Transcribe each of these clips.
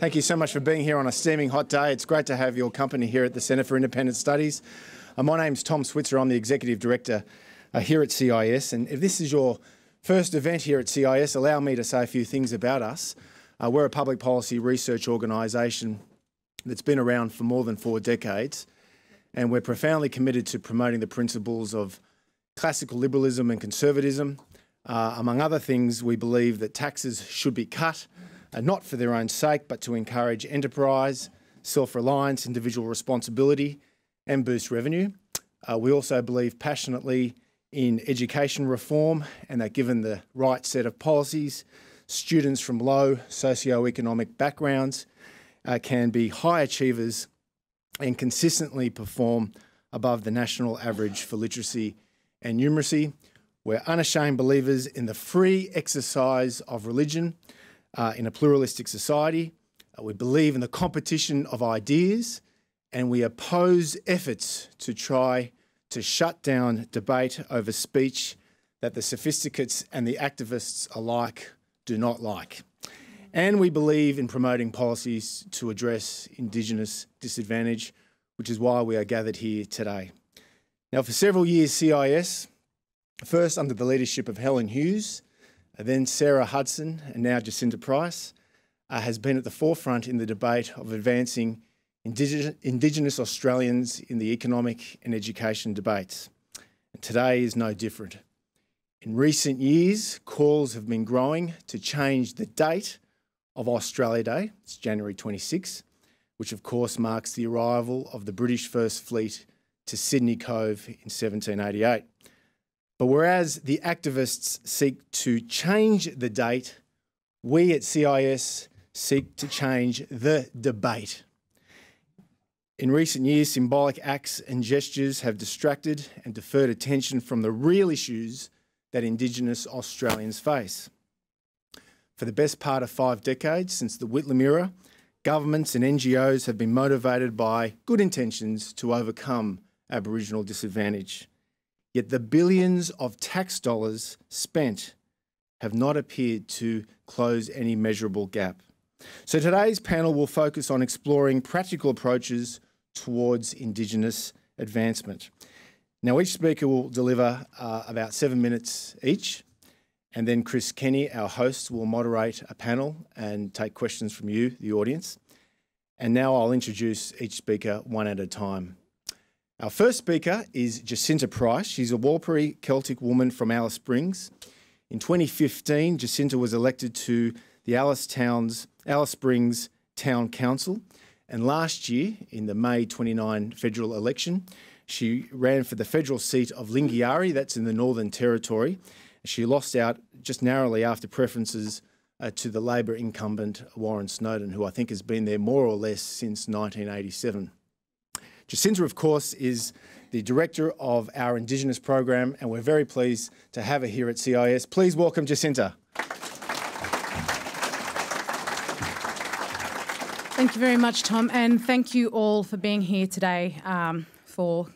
Thank you so much for being here on a steaming hot day. It's great to have your company here at the Centre for Independent Studies. My name's Tom Switzer. I'm the Executive Director here at CIS. And if this is your first event here at CIS, allow me to say a few things about us. We're a public policy research organisation that's been around for more than 4 decades. And we're profoundly committed to promoting the principles of classical liberalism and conservatism. Among other things, we believe that taxes should be cut, not for their own sake, but to encourage enterprise, self-reliance, individual responsibility, and boost revenue. We also believe passionately in education reform, and that given the right set of policies, students from low socioeconomic backgrounds can be high achievers and consistently perform above the national average for literacy and numeracy. We're unashamed believers in the free exercise of religion, in a pluralistic society. We believe in the competition of ideas, and we oppose efforts to try to shut down debate over speech that the sophisticates and the activists alike do not like. And we believe in promoting policies to address Indigenous disadvantage, which is why we are gathered here today. Now, for several years, CIS, first under the leadership of Helen Hughes, then Sara Hudson, and now Jacinta Price, has been at the forefront in the debate of advancing Indigenous Australians in the economic and education debates. And today is no different. In recent years, calls have been growing to change the date of Australia Day. It's January 26, which of course marks the arrival of the British First Fleet to Sydney Cove in 1788. But whereas the activists seek to change the date, we at CIS seek to change the debate. In recent years, symbolic acts and gestures have distracted and deferred attention from the real issues that Indigenous Australians face. For the best part of 5 decades, since the Whitlam era, governments and NGOs have been motivated by good intentions to overcome Aboriginal disadvantage. Yet the billions of tax dollars spent have not appeared to close any measurable gap. So today's panel will focus on exploring practical approaches towards Indigenous advancement. Now, each speaker will deliver about 7 minutes each, and then Chris Kenny, our host, will moderate a panel and take questions from you, the audience. And now I'll introduce each speaker one at a time. Our first speaker is Jacinta Price. She's a Walpiri Celtic woman from Alice Springs. In 2015, Jacinta was elected to the Alice Springs Town Council. And last year, in the May 29 federal election, she ran for the federal seat of Lingiari, that's in the Northern Territory. She lost out just narrowly after preferences to the Labor incumbent Warren Snowden, who I think has been there more or less since 1987. Jacinta, of course, is the director of our Indigenous program, and we're very pleased to have her here at CIS. Please welcome Jacinta. Thank you very much, Tom, and thank you all for being here today for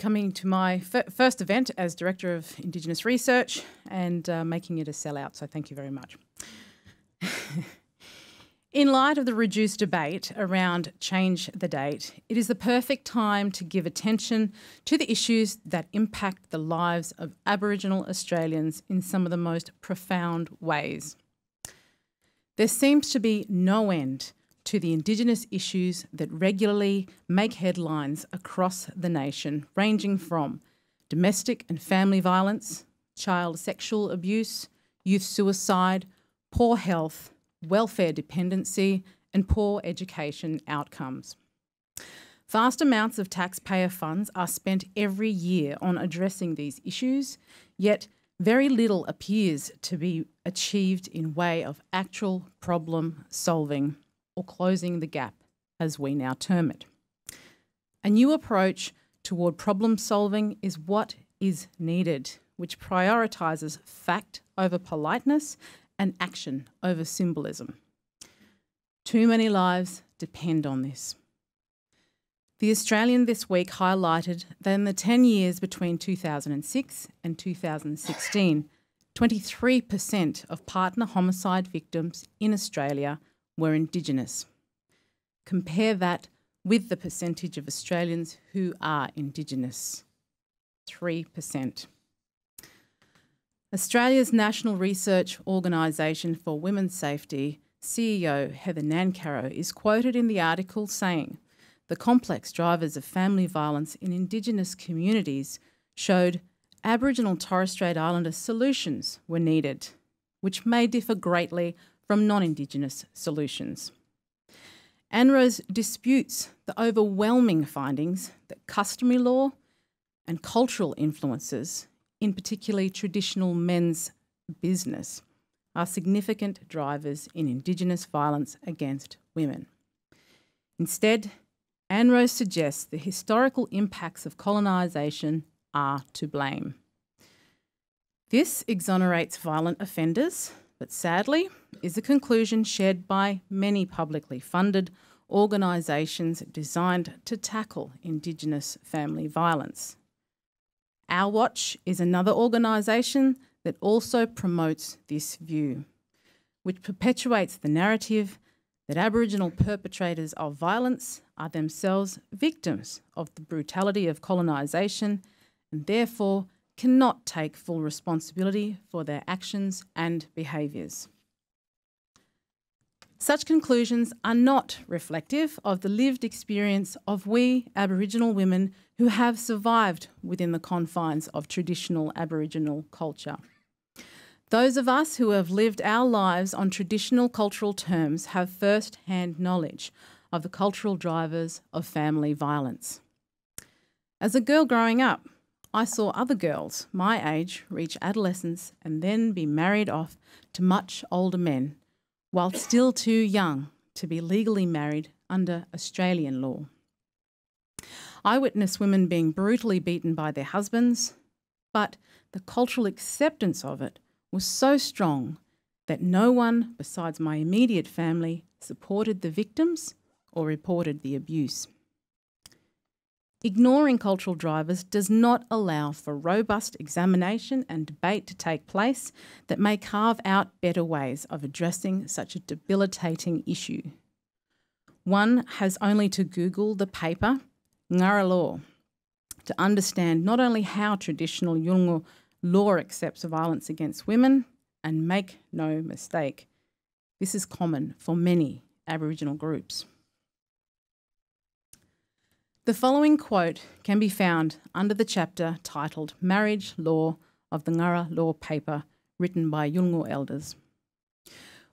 coming to my first event as Director of Indigenous Research and making it a sellout, so thank you very much. In light of the reduced debate around change the date, it is the perfect time to give attention to the issues that impact the lives of Aboriginal Australians in some of the most profound ways. There seems to be no end to the Indigenous issues that regularly make headlines across the nation, ranging from domestic and family violence, child sexual abuse, youth suicide, poor health, welfare dependency, and poor education outcomes. Vast amounts of taxpayer funds are spent every year on addressing these issues, yet very little appears to be achieved in way of actual problem solving or closing the gap, as we now term it. A new approach toward problem solving is what is needed, which prioritises fact over politeness and action over symbolism. Too many lives depend on this. The Australian this week highlighted that in the 10 years between 2006 and 2016, 23% of partner homicide victims in Australia were Indigenous. Compare that with the percentage of Australians who are Indigenous, 3%. Australia's National Research Organisation for Women's Safety CEO Heather Nancarow is quoted in the article saying, the complex drivers of family violence in Indigenous communities showed Aboriginal and Torres Strait Islander solutions were needed, which may differ greatly from non-Indigenous solutions. ANROWS disputes the overwhelming findings that customary law and cultural influences, in particularly traditional men's business, are significant drivers in Indigenous violence against women. Instead, ANROWS suggests the historical impacts of colonisation are to blame. This exonerates violent offenders, but sadly is a conclusion shared by many publicly funded organisations designed to tackle Indigenous family violence. Our Watch is another organisation that also promotes this view, which perpetuates the narrative that Aboriginal perpetrators of violence are themselves victims of the brutality of colonisation and therefore cannot take full responsibility for their actions and behaviours. Such conclusions are not reflective of the lived experience of we Aboriginal women who have survived within the confines of traditional Aboriginal culture. Those of us who have lived our lives on traditional cultural terms have first-hand knowledge of the cultural drivers of family violence. As a girl growing up, I saw other girls my age reach adolescence and then be married off to much older men, while still too young to be legally married under Australian law. I witnessed women being brutally beaten by their husbands, but the cultural acceptance of it was so strong that no one besides my immediate family supported the victims or reported the abuse. Ignoring cultural drivers does not allow for robust examination and debate to take place that may carve out better ways of addressing such a debilitating issue. One has only to Google the paper Ngarra Law to understand not only how traditional Yungu law accepts violence against women, and make no mistake, this is common for many Aboriginal groups. The following quote can be found under the chapter titled Marriage Law of the Ngarra Law paper written by Yolngu elders.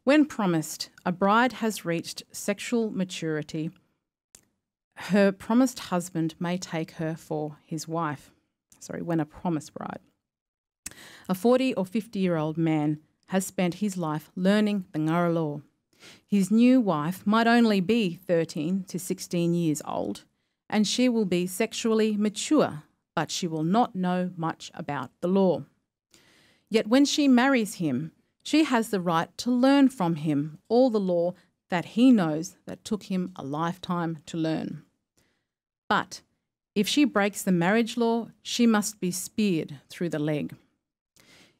When promised a bride has reached sexual maturity, her promised husband may take her for his wife. Sorry, when a promised bride. A 40 or 50-year-old man has spent his life learning the Ngarra Law. His new wife might only be 13 to 16 years old, and she will be sexually mature, but she will not know much about the law. Yet when she marries him, she has the right to learn from him all the law that he knows that took him a lifetime to learn. But if she breaks the marriage law, she must be speared through the leg.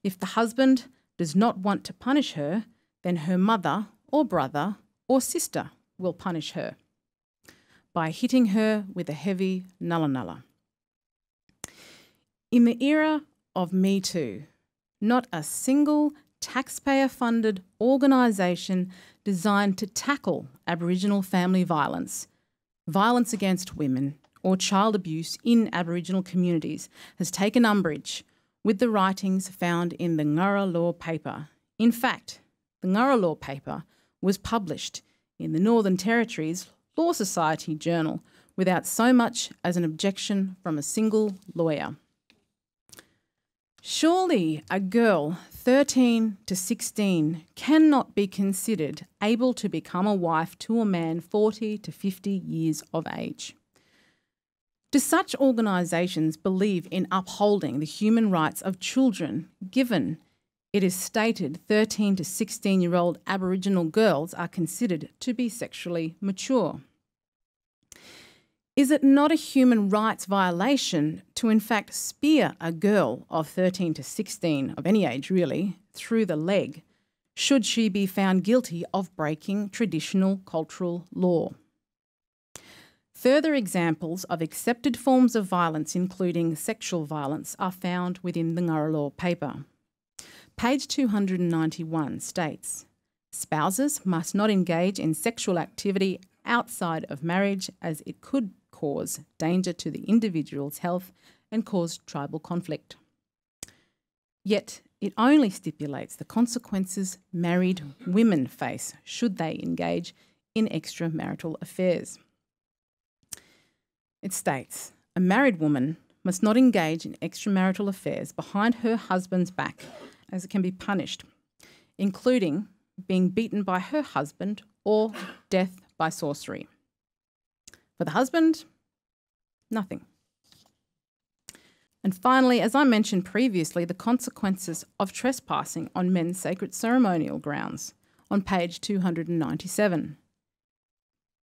If the husband does not want to punish her, then her mother or brother or sister will punish her by hitting her with a heavy nulla nulla. In the era of Me Too, not a single taxpayer-funded organisation designed to tackle Aboriginal family violence, violence against women or child abuse in Aboriginal communities has taken umbrage with the writings found in the Ngarra Law paper. In fact, the Ngarra Law paper was published in the Northern Territory's Law Society journal without so much as an objection from a single lawyer. Surely a girl 13 to 16 cannot be considered able to become a wife to a man 40 to 50 years of age. Do such organisations believe in upholding the human rights of children, given it is stated 13 to 16-year-old Aboriginal girls are considered to be sexually mature? Is it not a human rights violation to in fact spear a girl of 13 to 16, of any age really, through the leg, should she be found guilty of breaking traditional cultural law. Further examples of accepted forms of violence, including sexual violence, are found within the Ngarra Law paper. Page 291 states, spouses must not engage in sexual activity outside of marriage, as it could cause danger to the individual's health and cause tribal conflict. Yet it only stipulates the consequences married women face should they engage in extramarital affairs. It states, a married woman must not engage in extramarital affairs behind her husband's back, as it can be punished, including being beaten by her husband or death by sorcery. For the husband, nothing. And finally, as I mentioned previously, the consequences of trespassing on men's sacred ceremonial grounds on page 297.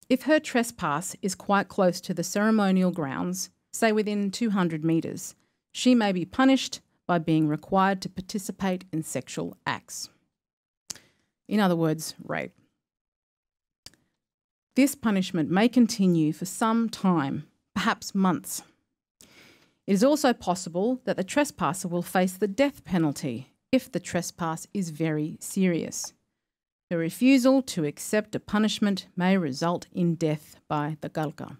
If her trespass is quite close to the ceremonial grounds, say within 200 metres, she may be punished by being required to participate in sexual acts. In other words, rape. This punishment may continue for some time, perhaps months. It is also possible that the trespasser will face the death penalty if the trespass is very serious. The refusal to accept a punishment may result in death by the galka.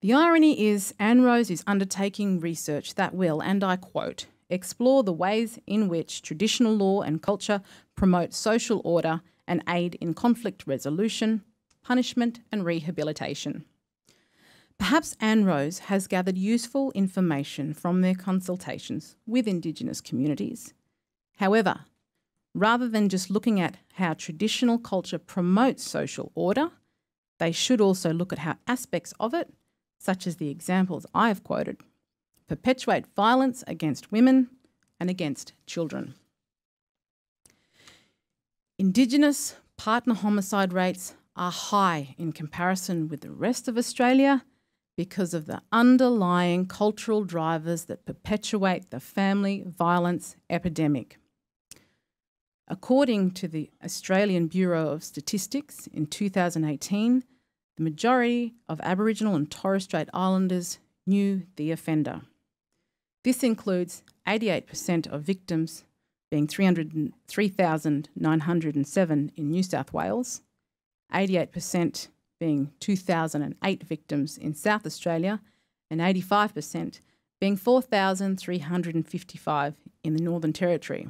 The irony is ANROWS is undertaking research that will, and I quote, explore the ways in which traditional law and culture promote social order and aid in conflict resolution, punishment and rehabilitation. Perhaps ANROWS has gathered useful information from their consultations with Indigenous communities. However, rather than just looking at how traditional culture promotes social order, they should also look at how aspects of it, such as the examples I have quoted, perpetuate violence against women and against children. Indigenous partner homicide rates are high in comparison with the rest of Australia because of the underlying cultural drivers that perpetuate the family violence epidemic. According to the Australian Bureau of Statistics, in 2018, the majority of Aboriginal and Torres Strait Islanders knew the offender. This includes 88% of victims, being 3,907 in New South Wales, 88% being 2,008 victims in South Australia, and 85% being 4,355 in the Northern Territory.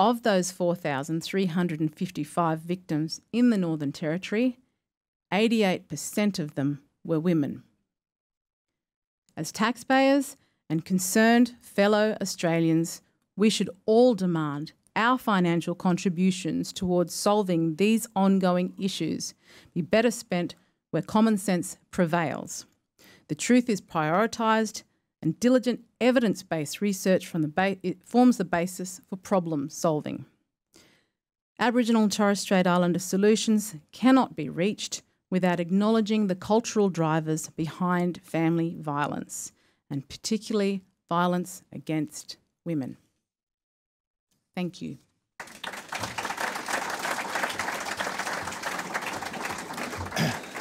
Of those 4,355 victims in the Northern Territory, 88% of them were women. As taxpayers and concerned fellow Australians, we should all demand our financial contributions towards solving these ongoing issues be better spent where common sense prevails. The truth is prioritised, and diligent evidence-based research forms the basis for problem solving. Aboriginal and Torres Strait Islander solutions cannot be reached without acknowledging the cultural drivers behind family violence, and particularly violence against women. Thank you.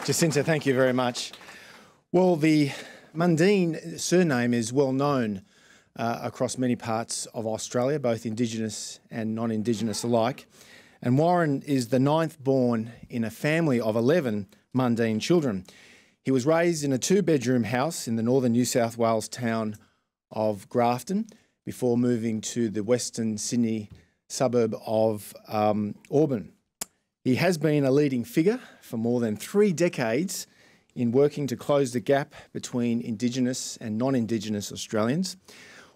Jacinta, thank you very much. Well, the Mundine surname is well known across many parts of Australia, both Indigenous and non-Indigenous alike. And Warren is the ninth born in a family of 11 Mundine children. He was raised in a two-bedroom house in the northern New South Wales town of Grafton, before moving to the Western Sydney suburb of Auburn. He has been a leading figure for more than 3 decades in working to close the gap between Indigenous and non-Indigenous Australians.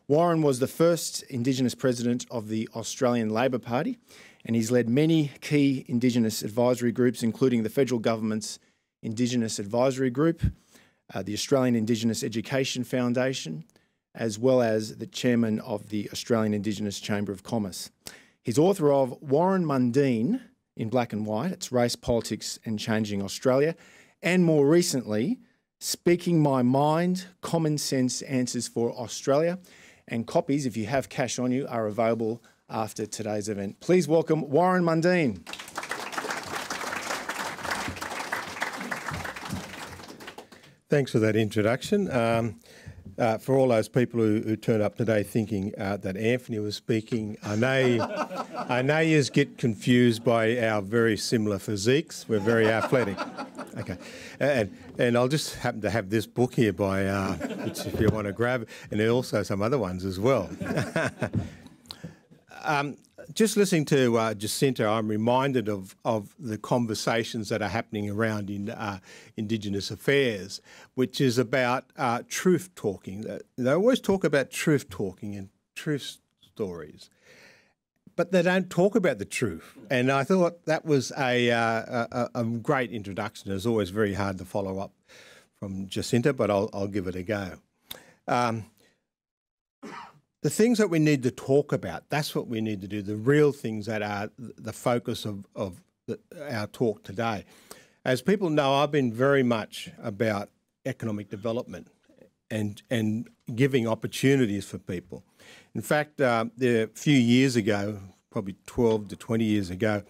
Warren was the first Indigenous president of the Australian Labor Party, and he's led many key Indigenous advisory groups, including the federal government's Indigenous Advisory Group, the Australian Indigenous Education Foundation, as well as the chairman of the Australian Indigenous Chamber of Commerce. He's author of Warren Mundine in Black and White, It's Race, Politics and Changing Australia, and more recently, Speaking My Mind, Common Sense Answers for Australia, and copies, if you have cash on you, are available after today's event. Please welcome Warren Mundine. Thanks for that introduction. For all those people who turned up today thinking that Anthony was speaking, I know you get confused by our very similar physiques. We're very athletic. Okay, and I'll just happen to have this book here by which if you want to grab, and also some other ones as well. Just listening to Jacinta, I'm reminded of the conversations that are happening around in Indigenous affairs, which is about truth talking. They always talk about truth talking and truth stories, but they don't talk about the truth. And I thought that was a great introduction. It's always very hard to follow up from Jacinta, but I'll give it a go. The things that we need to talk about, that's what we need to do, the real things that are the focus of our talk today. As people know, I've been very much about economic development and giving opportunities for people. In fact, a few years ago, probably 12 to 20 years ago,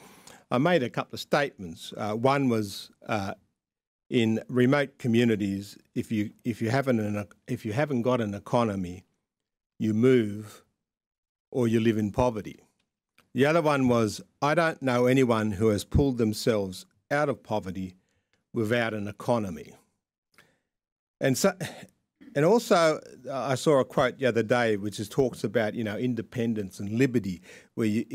I made a couple of statements. One was in remote communities, if you haven't got an economy, you move or you live in poverty. The other one was, I don't know anyone who has pulled themselves out of poverty without an economy. And also I saw a quote the other day which is talks about, you know, independence and liberty, where you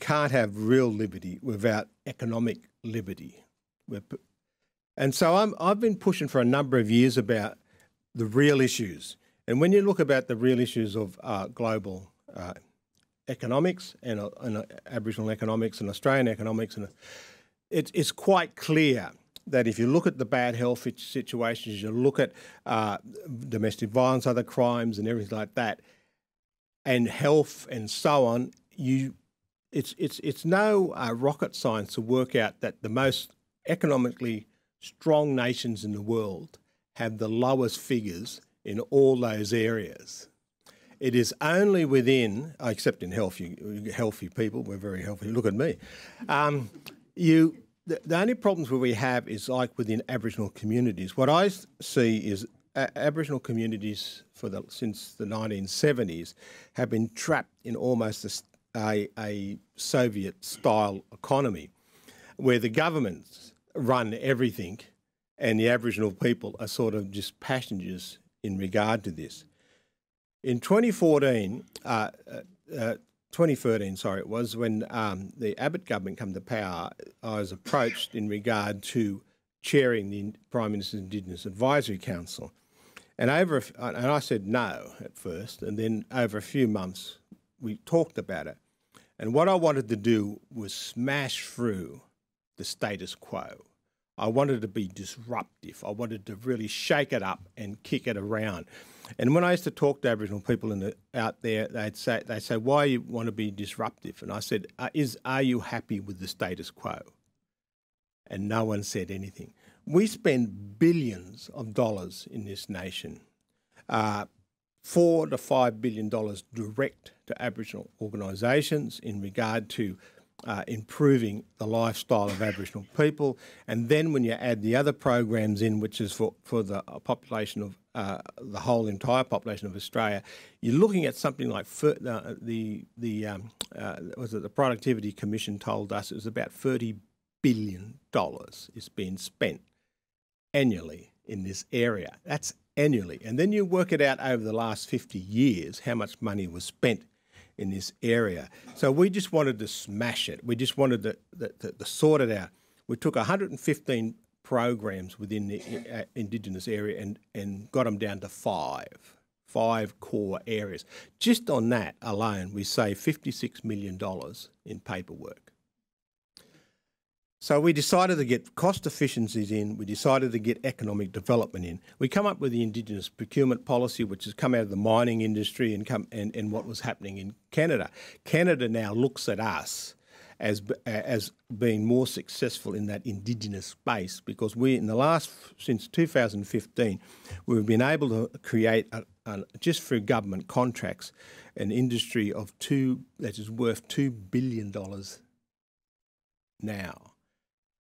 can't have real liberty without economic liberty. And so I've been pushing for a number of years about the real issues. And when you look about the real issues of global economics and Aboriginal economics and Australian economics, and it's quite clear that if you look at the bad health situations, you look at domestic violence, other crimes and everything like that, and health and so on, it's no rocket science to work out that the most economically strong nations in the world have the lowest figures in all those areas. It is only within, except in healthy people, we're very healthy, look at me. The only problems where we have is like within Aboriginal communities. What I see is Aboriginal communities since the 1970s have been trapped in almost a Soviet-style economy where the governments run everything and the Aboriginal people are sort of just passengers in regard to this. In 2013, sorry, it was when the Abbott government came to power, I was approached in regard to chairing the Prime Minister's Indigenous Advisory Council. And and I said no at first, and then over a few months, we talked about it. And what I wanted to do was smash through the status quo. I wanted to be disruptive. I wanted to really shake it up and kick it around. And when I used to talk to Aboriginal people out there, they'd say, "Why you want to be disruptive?" And I said, "Are you happy with the status quo?" And no one said anything. We spend billions of dollars in this nation, $4 to $5 billion direct to Aboriginal organisations in regard to improving the lifestyle of Aboriginal people. And then when you add the other programs in, which is for the population of the whole entire population of Australia, you're looking at something like the Productivity Commission told us it was about $30 billion is being spent annually in this area. That's annually. And then you work it out over the last 50 years, how much money was spent in this area. So we just wanted to smash it. We just wanted to sort it out. We took 115 programs within the Indigenous area and got them down to five core areas. Just on that alone, we saved $56 million in paperwork. So we decided to get cost efficiencies in. We decided to get economic development in. We come up with the Indigenous procurement policy, which has come out of the mining industry and what was happening in Canada. Canada now looks at us as being more successful in that Indigenous space because since 2015, we've been able to create a, just through government contracts, an industry of that is worth $2 billion now.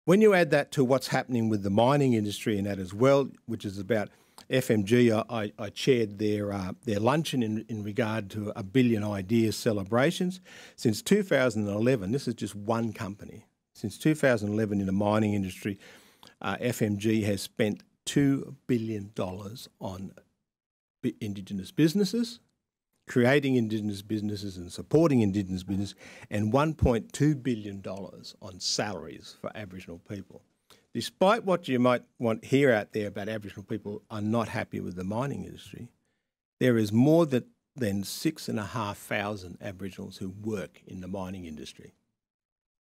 When you add that to what's happening with the mining industry and that as well, which is about FMG, I chaired their luncheon in regard to a billion ideas celebrations. Since 2011, this is just one company. Since 2011 in the mining industry, FMG has spent $2 billion on Indigenous businesses, creating Indigenous businesses and supporting Indigenous business, and $1.2 billion on salaries for Aboriginal people. Despite what you might hear out there about Aboriginal people are not happy with the mining industry, there is more than 6,500 Aboriginals who work in the mining industry.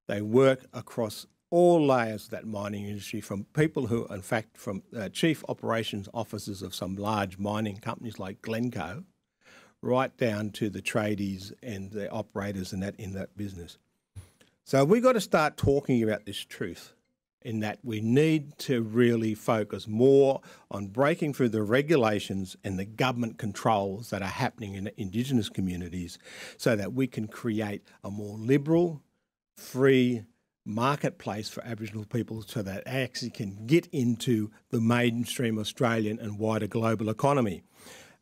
They work across all layers of that mining industry, from people who, in fact, from chief operations officers of some large mining companies like Glencoe, right down to the tradies and the operators and that in that business. So we've got to start talking about this truth, in that we need to really focus more on breaking through the regulations and the government controls that are happening in Indigenous communities, so that we can create a more liberal, free marketplace for Aboriginal people, so that they actually can get into the mainstream Australian and wider global economy.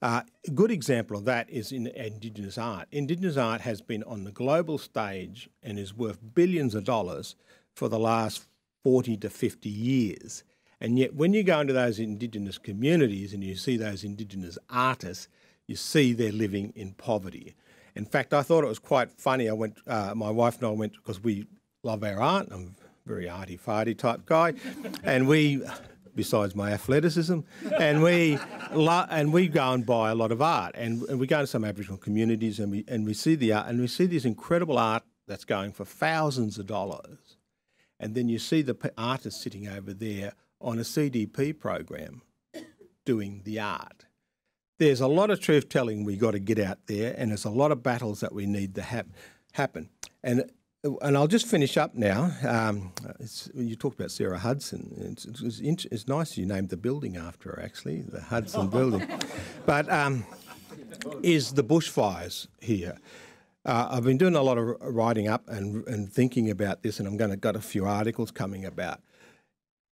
A good example of that is in Indigenous art. Indigenous art has been on the global stage and is worth billions of dollars for the last 40 to 50 years. And yet when you go into those Indigenous communities and you see those Indigenous artists, you see they're living in poverty. In fact, I thought it was quite funny. I went, my wife and I went, because we love our art. I'm a very arty-farty type guy. And we, besides my athleticism, and we go and buy a lot of art. And we go to some Aboriginal communities and we see the art, and we see this incredible art that's going for thousands of dollars. And then you see the artist sitting over there on a CDP program doing the art. There's a lot of truth-telling we got to get out there, and there's a lot of battles that we need to happen. And I'll just finish up now. You talked about Sara Hudson. It's nice you named the building after her, actually, the Hudson building. But is the bushfires here. I've been doing a lot of writing up and thinking about this, and I'm going to got a few articles coming about.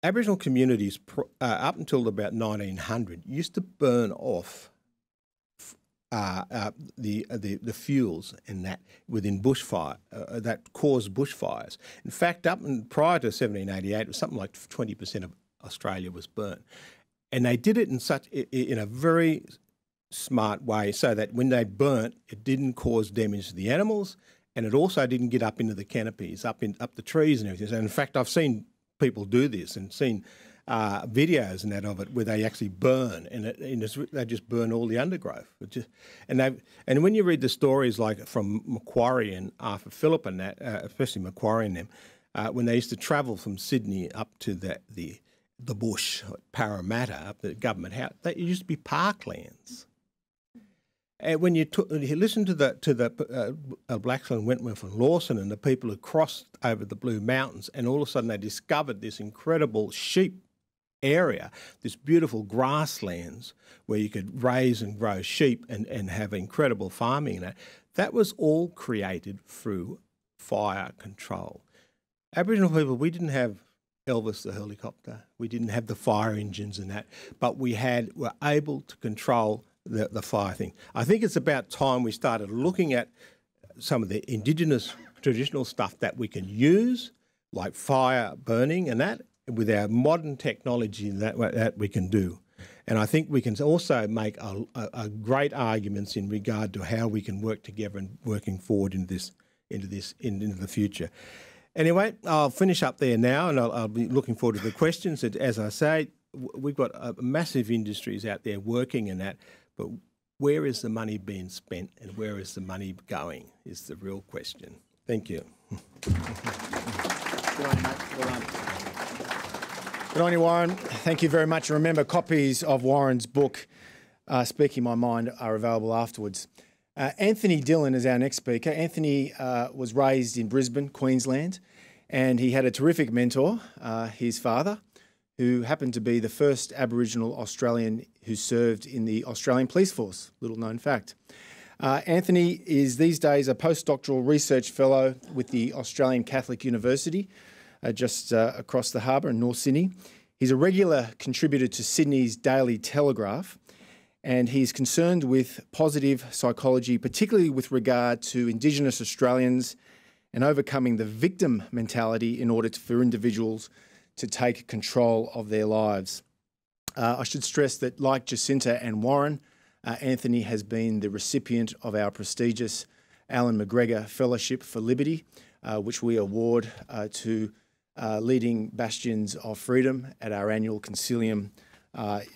Aboriginal communities up until about 1900 used to burn off the fuels and that within bushfire that caused bushfires. In fact, up and prior to 1788, it was something like 20% of Australia was burnt, and they did it in a very smart way, so that when they burnt, it didn't cause damage to the animals, and it also didn't get up into the canopies, up the trees and everything. And in fact, I've seen people do this and seen videos and that of it, where they actually burn, they just burn all the undergrowth. And when you read the stories like from Macquarie and Arthur Phillip and that, especially Macquarie and them, when they used to travel from Sydney up to the bush, Parramatta, up the government house, that used to be parklands. And when you listen to the Blackstone, Wentworth and Lawson and the people who crossed over the Blue Mountains, and all of a sudden they discovered this incredible sheep area, this beautiful grasslands where you could raise and grow sheep and have incredible farming in it. That was all created through fire control. Aboriginal people, we didn't have Elvis the helicopter. We didn't have the fire engines and that, but we were able to control the fire thing. I think it's about time we started looking at some of the Indigenous traditional stuff that we can use, like fire burning and that, with our modern technology that we can do. And I think we can also make a great arguments in regard to how we can work together and working forward into the future. Anyway, I'll finish up there now, and I'll be looking forward to the questions. As I say, we've got massive industries out there working in that, but where is the money being spent and where is the money going is the real question. Thank you. Good on, mate. Good on. Good on you, Warren. Thank you very much. Remember, copies of Warren's book, Speaking My Mind, are available afterwards. Anthony Dillon is our next speaker. Anthony was raised in Brisbane, Queensland, and he had a terrific mentor, his father, who happened to be the first Aboriginal Australian who served in the Australian Police Force, little known fact. Anthony is these days a postdoctoral research fellow with the Australian Catholic University, just across the harbour in North Sydney. He's a regular contributor to Sydney's Daily Telegraph, and he's concerned with positive psychology, particularly with regard to Indigenous Australians and overcoming the victim mentality in order for individuals to take control of their lives. I should stress that, like Jacinta and Warren, Anthony has been the recipient of our prestigious Alan McGregor Fellowship for Liberty, which we award to leading bastions of freedom at our annual consilium,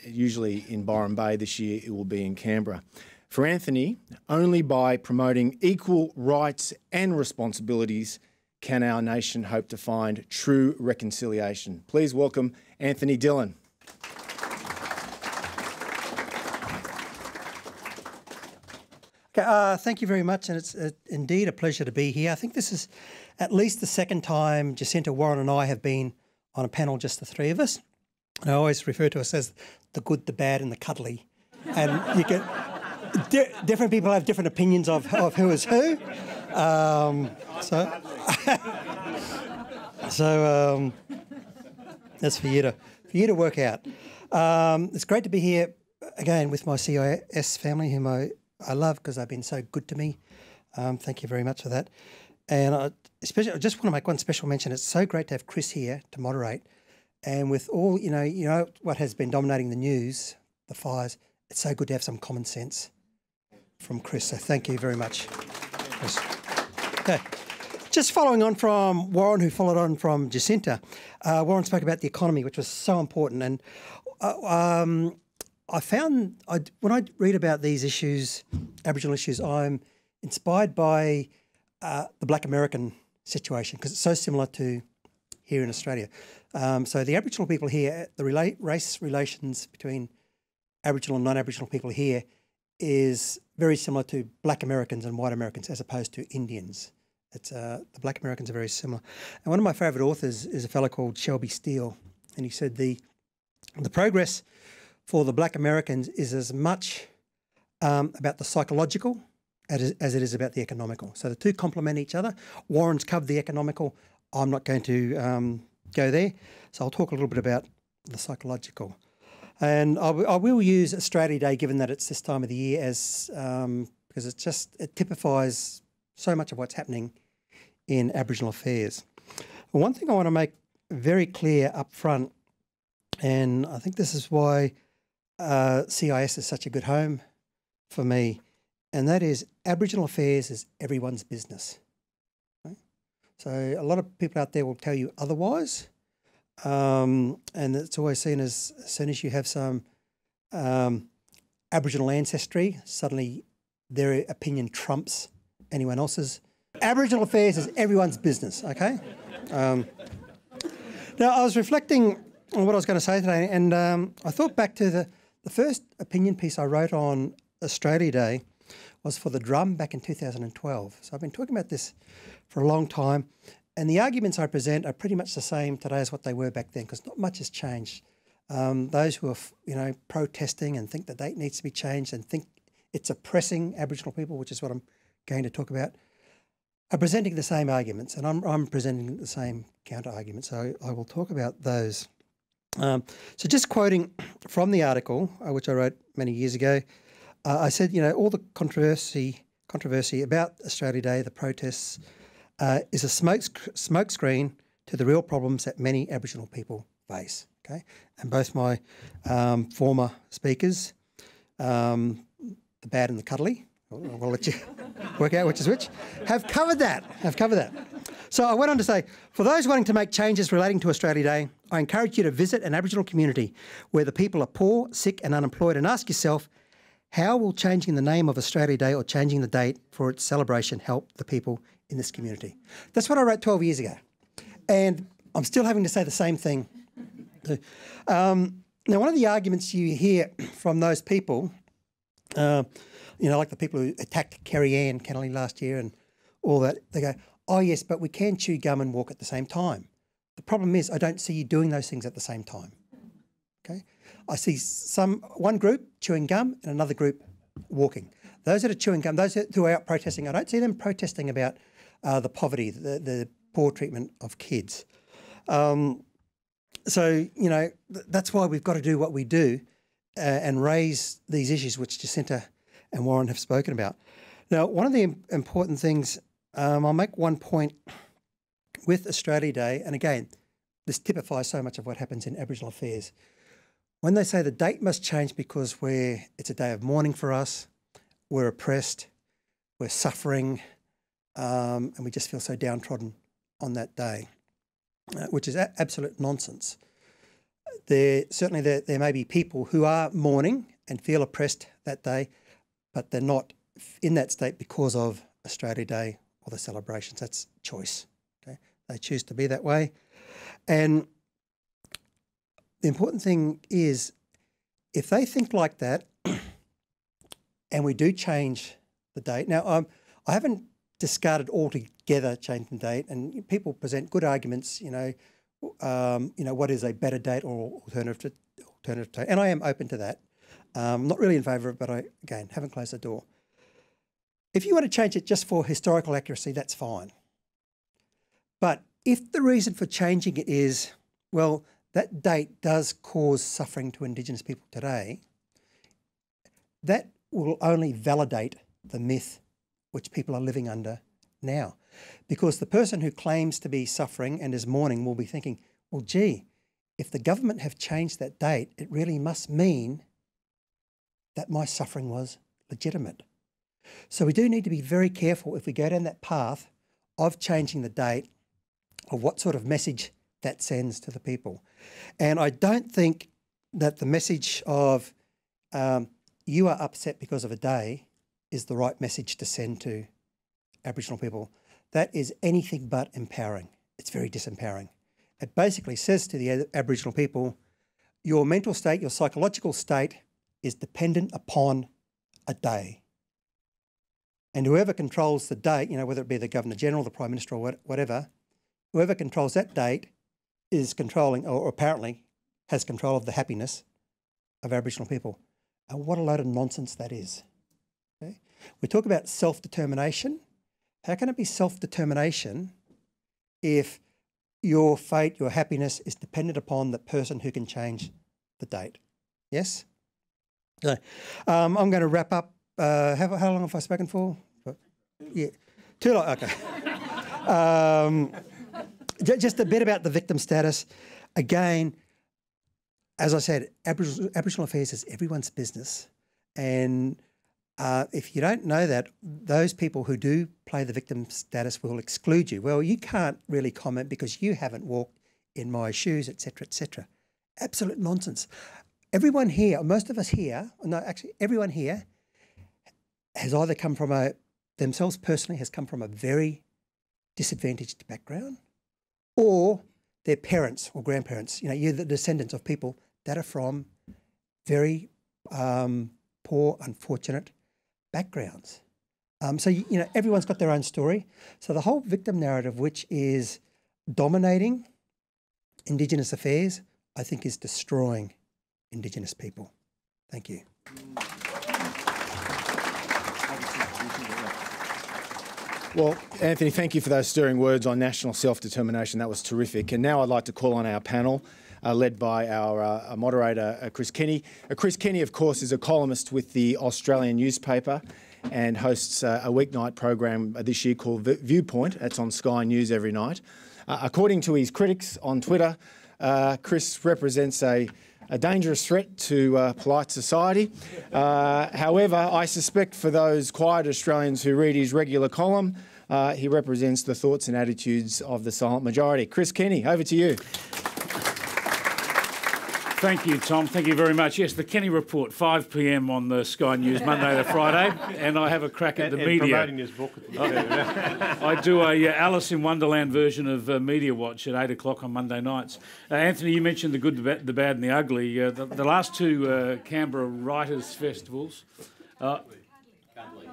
usually in Byron Bay. This year it will be in Canberra. For Anthony, only by promoting equal rights and responsibilities can our nation hope to find true reconciliation. Please welcome Anthony Dillon. Okay, thank you very much, and it's indeed a pleasure to be here. I think this is at least the second time Jacinta, Warren and I have been on a panel, just the three of us. And I always refer to us as the good, the bad and the cuddly. And you get different people have different opinions of who is who. That's for you to work out. It's great to be here again with my CIS family, whom I love because they've been so good to me. Thank you very much for that. And I just want to make one special mention. It's so great to have Chris here to moderate. And with all, you know what has been dominating the news, the fires, it's so good to have some common sense from Chris. So thank you very much, Chris. Okay. Just following on from Warren, who followed on from Jacinta, Warren spoke about the economy, which was so important. And I found when I read about these issues, Aboriginal issues, I'm inspired by the Black American situation because it's so similar to here in Australia. So the Aboriginal people here, the race relations between Aboriginal and non-Aboriginal people here is very similar to Black Americans and white Americans as opposed to Indians. The Black Americans are very similar. And one of my favourite authors is a fellow called Shelby Steele, and he said the progress for the Black Americans is as much about the psychological as it is about the economical. So the two complement each other. Warren's covered the economical. I'm not going to go there. So I'll talk a little bit about the psychological. And I will use Australia Day, given that it's this time of the year, as because it typifies so much of what's happening in Aboriginal affairs. One thing I want to make very clear up front, and I think this is why CIS is such a good home for me, and that is Aboriginal affairs is everyone's business. Right? So a lot of people out there will tell you otherwise, and it's always seen as soon as you have some Aboriginal ancestry, suddenly their opinion trumps anyone else's. Aboriginal affairs is everyone's business, okay? Now, I was reflecting on what I was going to say today, and I thought back to the first opinion piece I wrote on Australia Day was for The Drum back in 2012. So I've been talking about this for a long time, and the arguments I present are pretty much the same today as what they were back then because not much has changed. Those who are protesting and think the date needs to be changed and think it's oppressing Aboriginal people, which is what I'm going to talk about, are presenting the same arguments, and I'm presenting the same counter-arguments, so I will talk about those. So just quoting from the article, which I wrote many years ago, I said, all the controversy about Australia Day, the protests, is a smokescreen to the real problems that many Aboriginal people face. Okay, and both my former speakers, the bad and the cuddly, I'll let you work out which is which, have covered that. So I went on to say, for those wanting to make changes relating to Australia Day, I encourage you to visit an Aboriginal community where the people are poor, sick, and unemployed, and ask yourself, how will changing the name of Australia Day or changing the date for its celebration help the people in this community? That's what I wrote 12 years ago, and I'm still having to say the same thing. Now, one of the arguments you hear from those people, like the people who attacked Kerry-Ann Kennelly last year and all that, they go, oh yes, but we can chew gum and walk at the same time. The problem is I don't see you doing those things at the same time. Okay, I see one group chewing gum and another group walking. Those that are chewing gum, those who are out protesting, I don't see them protesting about the poverty, the poor treatment of kids. So, you know, that's why we've got to do what we do and raise these issues which Jacinta and Warren have spoken about. Now, one of the important things, I'll make one point with Australia Day, and again, this typifies so much of what happens in Aboriginal affairs. When they say the date must change because it's a day of mourning for us, we're oppressed, we're suffering, and we just feel so downtrodden on that day, which is absolute nonsense. Certainly there may be people who are mourning and feel oppressed that day, but they're not in that state because of Australia Day or the celebrations. That's choice. Okay? They choose to be that way. And the important thing is, if they think like that, and we do change the date. Now, I haven't discarded altogether changing the date, and people present good arguments, what is a better date or alternative date, and I am open to that. Not really in favour of it, but I, again, haven't closed the door. If you want to change it just for historical accuracy, that's fine. But if the reason for changing it is, well, that date does cause suffering to Indigenous people today, that will only validate the myth which people are living under now. Because the person who claims to be suffering and is mourning will be thinking, well, gee, if the government have changed that date, it really must mean that my suffering was legitimate. So we do need to be very careful if we go down that path of changing the date, of what sort of message that sends to the people. And I don't think that the message of you are upset because of a day is the right message to send to Aboriginal people. That is anything but empowering. It's very disempowering. It basically says to the Aboriginal people, your mental state, your psychological state is dependent upon a day. And whoever controls the date, you know, whether it be the Governor-General, the Prime Minister or whatever, whoever controls that date is controlling, or apparently has control of the happiness of Aboriginal people. And what a load of nonsense that is. Okay? We talk about self-determination. How can it be self-determination if your fate, your happiness is dependent upon the person who can change the date? Yes? So, I'm going to wrap up. How long have I spoken for? Yeah. Too long, okay. Just a bit about the victim status. Again, as I said, Aboriginal affairs is everyone's business. And if you don't know that, those people who do play the victim status will exclude you. Well, you can't really comment because you haven't walked in my shoes, etc., etc. Absolute nonsense. Everyone here, most of us here, no, actually everyone here has either come from themselves personally, has come from a very disadvantaged background, or their parents or grandparents. You know, you're the descendants of people that are from very poor, unfortunate backgrounds. So, you know, everyone's got their own story. So the whole victim narrative, which is dominating Indigenous affairs, I think is destroying Indigenous people. Thank you. Well, Anthony, thank you for those stirring words on national self-determination. That was terrific. And now I'd like to call on our panel, led by our moderator, Chris Kenny. Chris Kenny, of course, is a columnist with the Australian newspaper and hosts a weeknight program this year called Viewpoint. That's on Sky News every night. According to his critics on Twitter, Chris represents a dangerous threat to polite society. However, I suspect for those quiet Australians who read his regular column, he represents the thoughts and attitudes of the silent majority. Chris Kenny, over to you. Thank you, Tom. Thank you very much. Yes, the Kenny Report, 5 p.m. on the Sky News, Monday to Friday, and I have a crack at the media. Promoting his book. I do a Alice in Wonderland version of Media Watch at 8 o'clock on Monday nights. Anthony, you mentioned the good, the bad, and the ugly. The last two Canberra Writers' Festivals.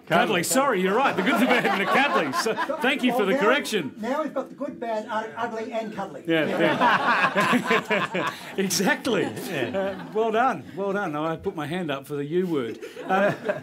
Cuddly. Sorry, you're right. The good, the bad, and the cuddly. So, thank you for the correction. Now we've got the good, bad, ugly, and cuddly. Yeah. Exactly. Yeah. Well done. Well done. I put my hand up for the U word. The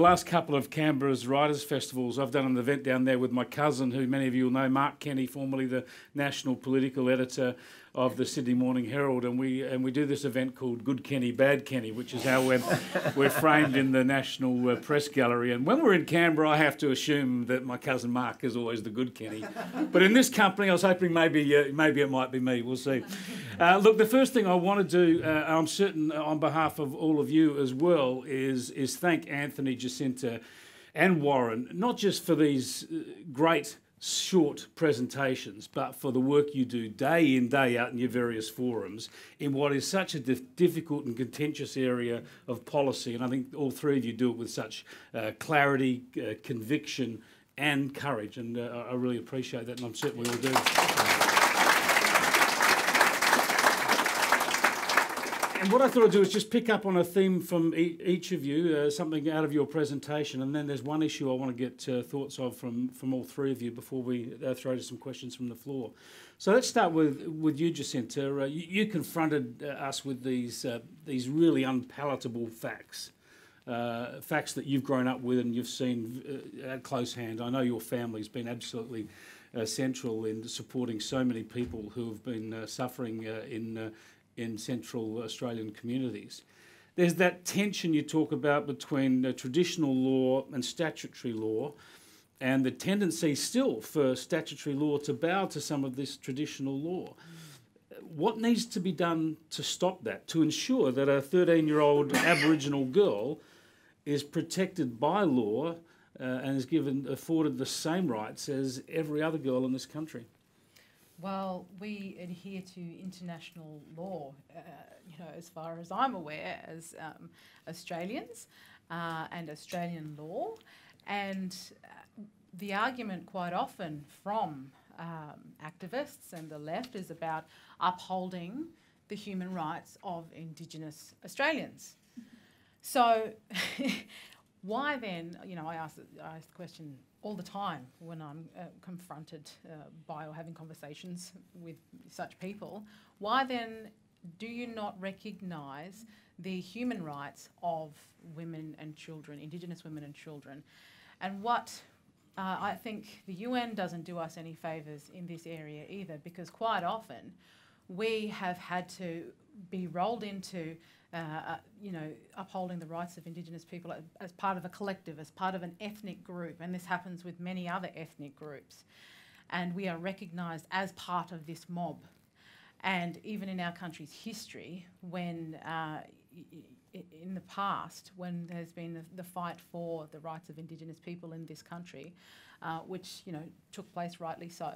last couple of Canberra's Writers' Festivals, I've done an event down there with my cousin, who many of you will know, Mark Kenny, formerly the national political editor of the Sydney Morning Herald, and we do this event called Good Kenny, Bad Kenny, which is how we're framed in the National Press Gallery. And when we're in Canberra, I have to assume that my cousin Mark is always the good Kenny. But in this company, I was hoping maybe it might be me. We'll see. Look, the first thing I want to do, I'm certain on behalf of all of you as well, is thank Anthony, Jacinta, and Warren, not just for these great short presentations, but for the work you do day in, day out in your various forums in what is such a difficult and contentious area of policy. And I think all three of you do it with such clarity, conviction and courage. And I really appreciate that, and I'm certain we all do. And what I thought I'd do is just pick up on a theme from each of you, something out of your presentation, and then there's one issue I want to get thoughts of from all three of you before we throw to some questions from the floor. So let's start with you, Jacinta. You confronted us with these really unpalatable facts, facts that you've grown up with and you've seen at close hand. I know your family's been absolutely central in supporting so many people who have been suffering in central Australian communities. There's that tension you talk about between traditional law and statutory law, and the tendency still for statutory law to bow to some of this traditional law. What needs to be done to stop that, to ensure that a 13-year-old Aboriginal girl is protected by law and is afforded the same rights as every other girl in this country? Well, we adhere to international law, as far as I'm aware, as Australians and Australian law. And the argument quite often from activists and the left is about upholding the human rights of Indigenous Australians. So why then, I ask the question all the time when I'm confronted by or having conversations with such people, why then do you not recognise the human rights of women and children, Indigenous women and children? And what I think the UN doesn't do us any favours in this area either, because quite often we have had to be rolled into upholding the rights of Indigenous people as part of a collective, as part of an ethnic group, and this happens with many other ethnic groups. And we are recognised as part of this mob. And even in our country's history, when in the past, when there's been the fight for the rights of Indigenous people in this country, which took place rightly so,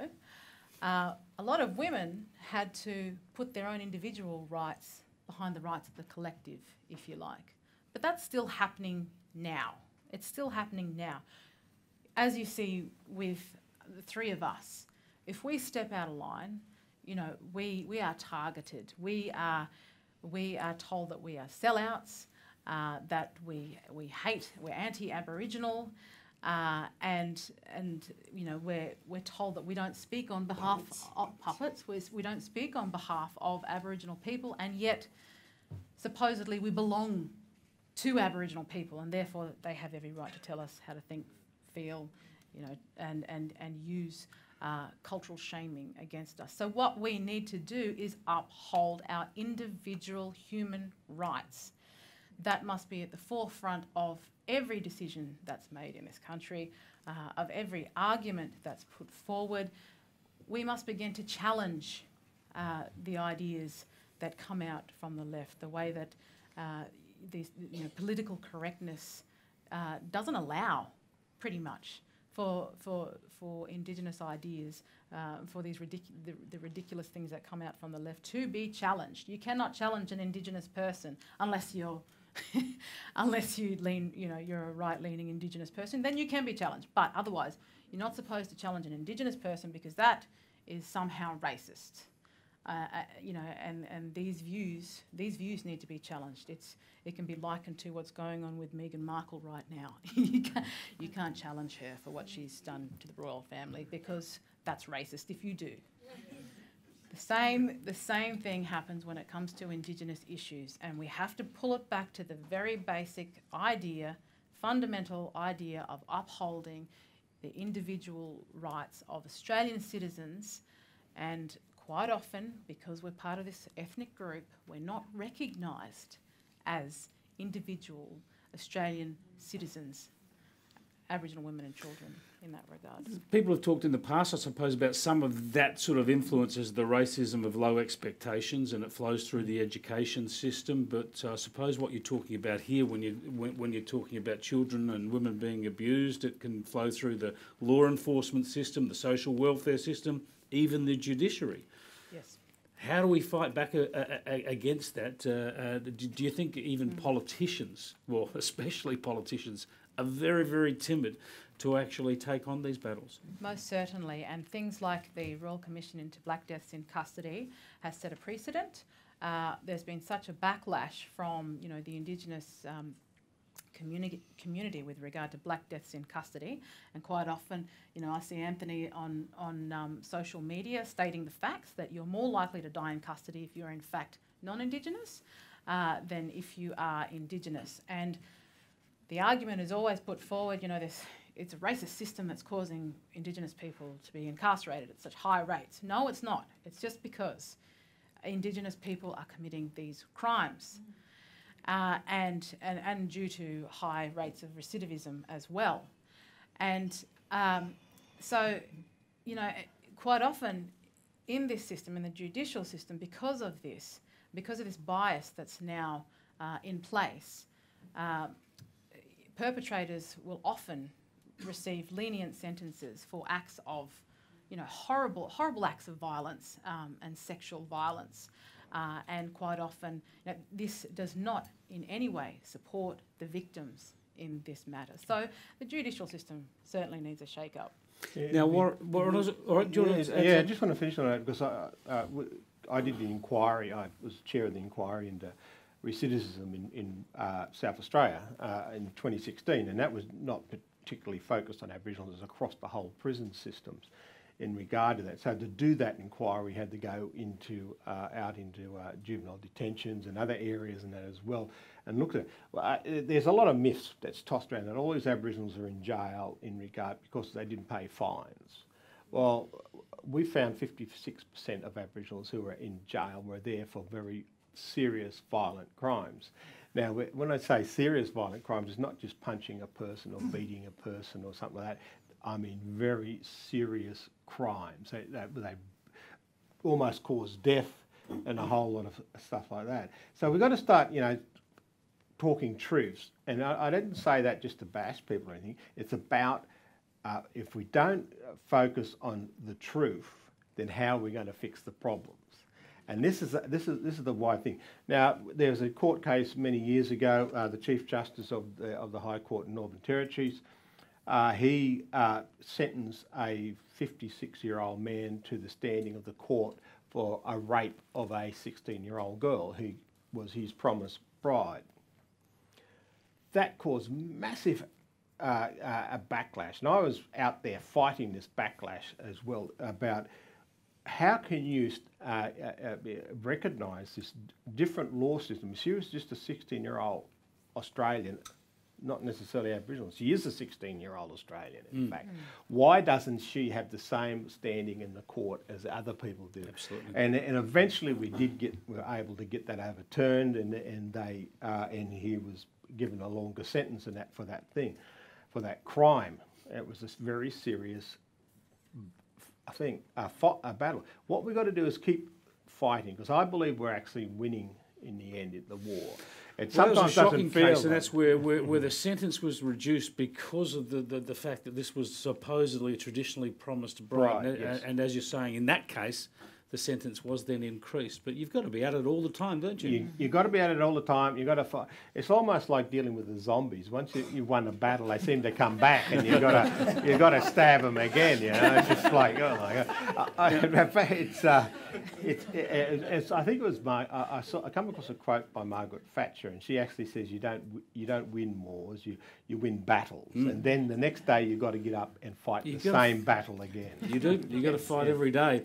a lot of women had to put their own individual rights behind the rights of the collective, if you like. But that's still happening now. It's still happening now. As you see with the three of us, if we step out of line, we are targeted. We are told that we are sellouts, that we hate, we're anti-Aboriginal, we're told that we don't speak on behalf of puppets. We don't speak on behalf of Aboriginal people, and yet supposedly we belong to Aboriginal people, and therefore they have every right to tell us how to think, feel, and use cultural shaming against us. So what we need to do is uphold our individual human rights. That must be at the forefront of every decision that's made in this country, of every argument that's put forward. We must begin to challenge the ideas that come out from the left, the way that political correctness doesn't allow, pretty much, for Indigenous ideas, for these the ridiculous things that come out from the left to be challenged. You cannot challenge an Indigenous person unless you're you're a right-leaning Indigenous person, then you can be challenged. But otherwise, you're not supposed to challenge an Indigenous person because that is somehow racist. you know, and these views need to be challenged. It can be likened to what's going on with Meghan Markle right now. You can't challenge her for what she's done to the royal family, because that's racist if you do. The same thing happens when it comes to Indigenous issues, and we have to pull it back to the very basic idea, fundamental idea of upholding the individual rights of Australian citizens. And quite often, because we're part of this ethnic group, we're not recognised as individual Australian citizens, Aboriginal women and children in that regard. People have talked in the past, I suppose, about some of that sort of influences the racism of low expectations, and it flows through the education system. But I suppose what you're talking about here, when you're talking about children and women being abused, it can flow through the law enforcement system, the social welfare system, even the judiciary. Yes. How do we fight back against that? Do you think even politicians, well, especially politicians, are very, very timid to actually take on these battles? Most certainly, and things like the Royal Commission into Black Deaths in Custody has set a precedent. There's been such a backlash from, you know, the Indigenous community with regard to Black deaths in custody, and quite often, you know, I see Anthony on social media stating the facts that you're more likely to die in custody if you're in fact non-Indigenous than if you are Indigenous. And the argument is always put forward, you know, it's a racist system that's causing Indigenous people to be incarcerated at such high rates. No, it's not. It's just because Indigenous people are committing these crimes. And due to high rates of recidivism as well. And so, you know, quite often in this system, in the judicial system, because of this bias that's now in place, perpetrators will often receive lenient sentences for acts of, you know, horrible acts of violence and sexual violence. And quite often, you know, this does not in any way support the victims in this matter. So the judicial system certainly needs a shake-up. Yeah, now, I just want to finish on that, because I did the inquiry. I was chair of the inquiry into recidivism in South Australia in 2016, and that was not particularly focused on Aboriginals. It was across the whole prison systems in regard to that. So to do that inquiry, had to go into out into juvenile detentions and other areas and that as well, and look at it. Well, there's a lot of myths that's tossed around that all these Aboriginals are in jail in regard because they didn't pay fines. Well, we found 56% of Aboriginals who were in jail were there for very serious violent crimes. Now, when I say serious violent crimes, it's not just punching a person or beating a person or something like that. I mean, very serious crimes. They almost cause death and a whole lot of stuff like that. So we've got to start, you know, talking truths. And I didn't say that just to bash people or anything. It's about if we don't focus on the truth, then how are we going to fix the problems? And this is the wide thing. Now, there was a court case many years ago. The Chief Justice of the High Court in Northern Territories. He sentenced a 56-year-old man to the standing of the court for a rape of a 16-year-old girl who was his promised bride. That caused massive a backlash, and I was out there fighting this backlash as well about how can you recognise this different law system. She was just a 16-year-old Australian, not necessarily Aboriginal. She is a 16-year-old Australian, in fact. Why doesn't she have the same standing in the court as other people do? Absolutely. And eventually we were able to get that overturned, and he was given a longer sentence and that for that thing, for that crime. It was this very serious thing, a battle. What we've got to do is keep fighting, because I believe we're actually winning in the end at the war. It sometimes was a shocking case, and that's where the sentence was reduced because of the fact that this was supposedly a traditionally promised bride. Right, and as you're saying, in that case, the sentence was then increased. But you've got to be at it all the time, don't you? You've got to be at it all the time. You've got to fight. It's almost like dealing with the zombies. Once you've won a battle, they seem to come back, and you've got to stab them again. You know, it's just like, oh my God. I think it was I come across a quote by Margaret Thatcher, and she actually says you don't win wars, you win battles, and then the next day you've got to get up and fight the same battle again. You do. You've got to fight every day.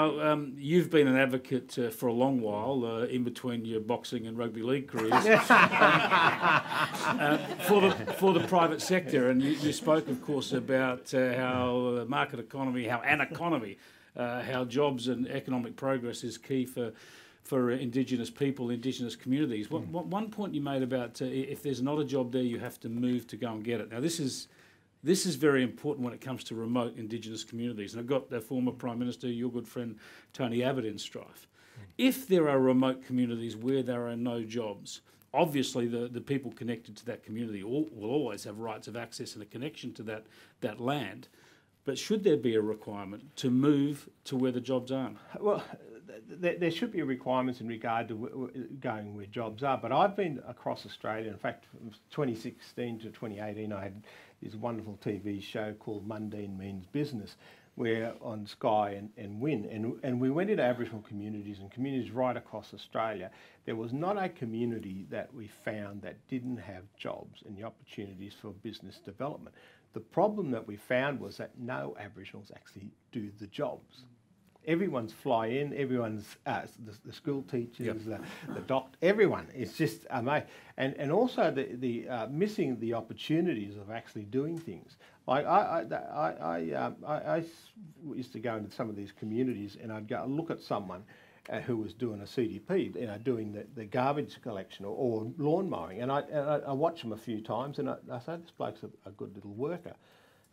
Now, you've been an advocate for a long while, in between your boxing and rugby league careers, for the private sector, and you spoke, of course, about how the market economy, how an economy, how jobs and economic progress is key for Indigenous people, Indigenous communities. One point you made about if there's not a job there, you have to move to go and get it. Now, this is very important when it comes to remote Indigenous communities. And I've got the former Prime Minister, your good friend, Tony Abbott, in strife. If there are remote communities where there are no jobs, obviously the people connected to that community will always have rights of access and a connection to that land. But should there be a requirement to move to where the jobs aren't? Well, there should be requirements in regard to going where jobs are. But I've been across Australia. In fact, from 2016 to 2018, I had this wonderful TV show called Mundine Means Business, where on Sky and Win, and we went into Aboriginal communities and communities right across Australia. There was not a community that we found that didn't have jobs and the opportunities for business development. The problem that we found was that no Aboriginals actually do the jobs. Everyone's fly in, everyone's the school teachers, the doctor, everyone. It's just amazing. And also the missing the opportunities of actually doing things. Like I used to go into some of these communities and I'd go look at someone who was doing a CDP, doing the garbage collection or lawn mowing. And I watched him a few times and I said, this bloke's a good little worker.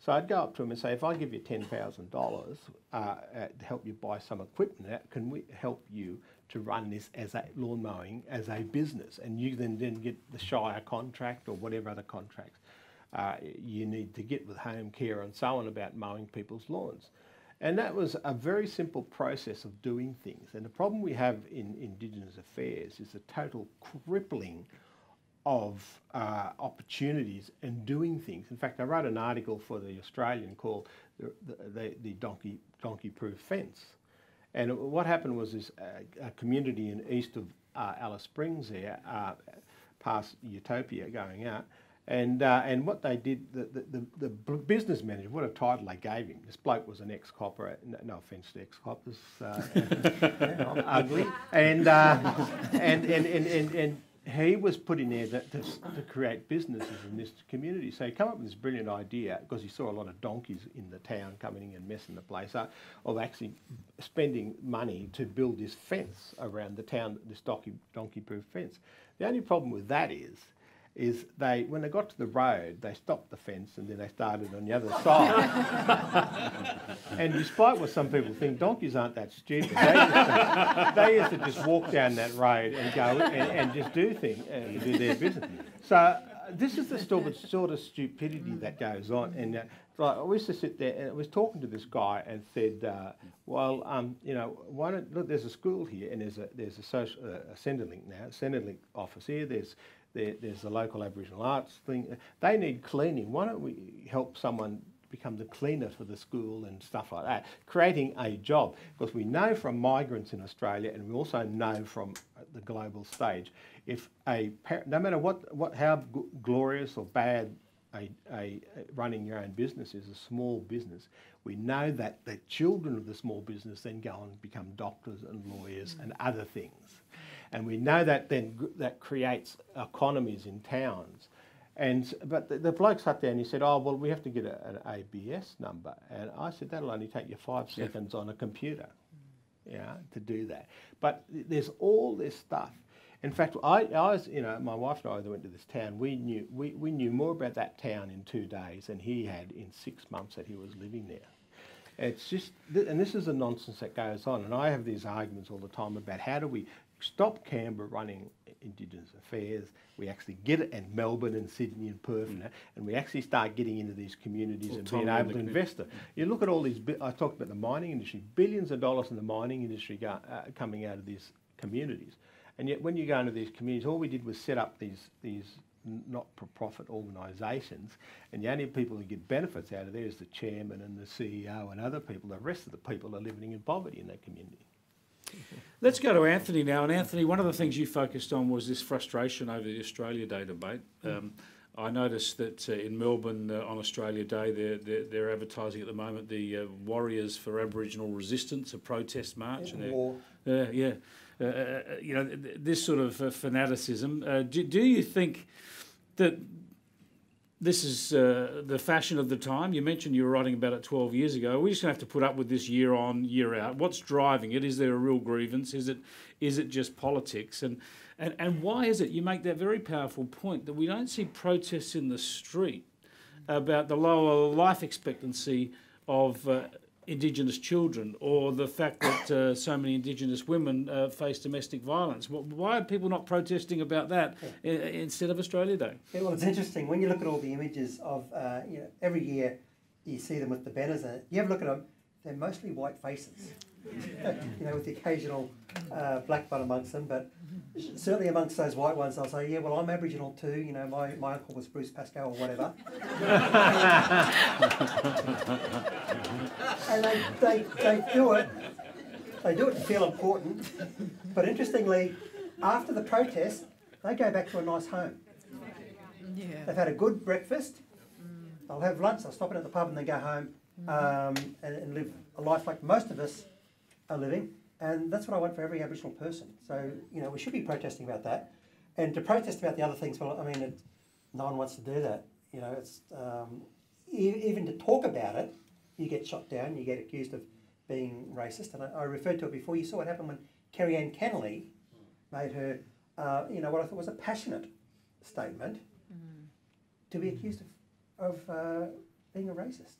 So I'd go up to him and say, if I give you $10,000 to help you buy some equipment, can we help you to run this as a lawn mowing, as a business? And you then get the Shire contract or whatever other contracts you need to get with home care and so on about mowing people's lawns. And that was a very simple process of doing things. And the problem we have in Indigenous affairs is the total crippling of opportunities and doing things. In fact, I wrote an article for the Australian called the Donkey-Proof Fence. And what happened was this a community in east of Alice Springs there, past Utopia going out, and what they did, the business manager, what a title they gave him. This bloke was an ex-copper, no offence to ex-coppers, I'm ugly. And he was put in there to create businesses in this community. So he came up with this brilliant idea because he saw a lot of donkeys in the town coming in and messing the place up, of actually spending money to build this fence around the town, this donkey-proof fence. The only problem with that is they, when they got to the road, they stopped the fence and then they started on the other side. And despite what some people think, donkeys aren't that stupid. They used to just walk down that road and go and just do things, do their business. So this is the sort of stupidity that goes on. And I used to sit there and I was talking to this guy and said, why don't, look, there's a school here and there's a social, a Centrelink now, Centrelink office here, there's the local Aboriginal arts thing. They need cleaning. Why don't we help someone become the cleaner for the school and stuff like that, creating a job? Because we know from migrants in Australia, and we also know from the global stage, if no matter how glorious or bad running your own business is, a small business, we know that the children of the small business then go on and become doctors and lawyers and other things. And we know that then that creates economies in towns. But the bloke sat there and he said, oh, well, we have to get an ABS number. And I said, that'll only take you 5 seconds on a computer, to do that. But there's all this stuff. In fact, I was, my wife and I went to this town. We knew more about that town in 2 days than he had in 6 months that he was living there. It's just, and this is the nonsense that goes on, and I have these arguments all the time about how do we stop Canberra running Indigenous affairs, we actually get it at Melbourne and Sydney and Perth, and we actually start getting into these communities and being able to invest it. You look at all these, I talked about the mining industry, billions of dollars in the mining industry coming out of these communities. And yet when you go into these communities, all we did was set up these not-for-profit organisations, and the only people who get benefits out of there is the chairman and the CEO and other people. The rest of the people are living in poverty in that community. Let's go to Anthony now. And Anthony, one of the things you focused on was this frustration over the Australia Day debate. I noticed that in Melbourne on Australia Day, they're advertising at the moment the Warriors for Aboriginal Resistance, a protest march. You know, this sort of fanaticism. Do you think that this is the fashion of the time? You mentioned you were writing about it 12 years ago. We're just going to have to put up with this year on, year out. What's driving it? Is there a real grievance? Is it just politics? And why is it, you make that very powerful point, that we don't see protests in the street about the lower life expectancy of Indigenous children, or the fact that so many Indigenous women face domestic violence? Why are people not protesting about that instead of Australia Day? Yeah, well, it's interesting. When you look at all the images of, you know, every year you see them with the banners in it. You have a look at them, they're mostly white faces, you know, with the occasional black one amongst them. But certainly amongst those white ones, they'll say, yeah, well, I'm Aboriginal too, you know, my uncle was Bruce Pascoe or whatever. And they do it and feel important. But interestingly, after the protest, they go back to a nice home. Yeah. They've had a good breakfast, they'll have lunch, they'll stop in at the pub and then go home and live a life like most of us are living. And that's what I want for every Aboriginal person. So, you know, we should be protesting about that. And to protest about the other things, well, I mean, no one wants to do that. You know, it's even to talk about it, you get shot down, you get accused of being racist. And I referred to it before. You saw what happened when Kerry-Ann Kennelly made her, you know, what I thought was a passionate statement to be accused of being a racist.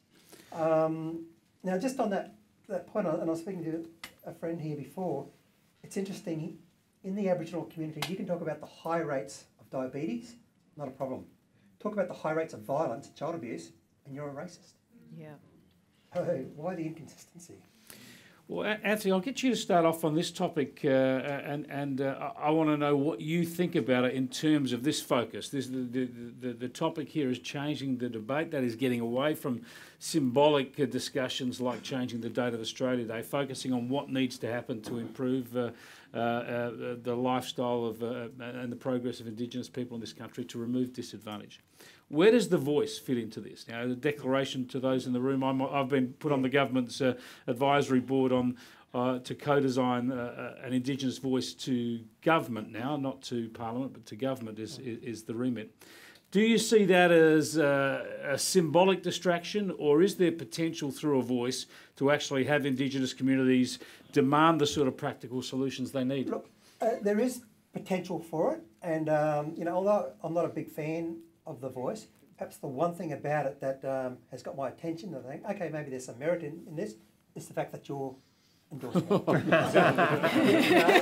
Now, just on that point, and I was speaking to a friend here before, it's interesting, in the Aboriginal community, you can talk about the high rates of diabetes, not a problem. Talk about the high rates of violence, child abuse, and you're a racist. Yeah. Oh, why the inconsistency? Well, Anthony, I'll get you to start off on this topic, and I want to know what you think about it in terms of this focus. The topic here is changing the debate, that is getting away from symbolic discussions like changing the date of Australia Day, focusing on what needs to happen to improve the lifestyle of and the progress of Indigenous people in this country to remove disadvantage. Where does the voice fit into this? Now, the declaration to those in the room, I've been put on the government's advisory board on to co-design an Indigenous voice to government now, not to Parliament, but to government is the remit. Do you see that as a symbolic distraction, or is there potential through a voice to actually have Indigenous communities demand the sort of practical solutions they need? Look, there is potential for it, and you know, although I'm not a big fan of the voice, perhaps the one thing about it that has got my attention, I think, okay, maybe there's some merit in this, is the fact that you're endorsing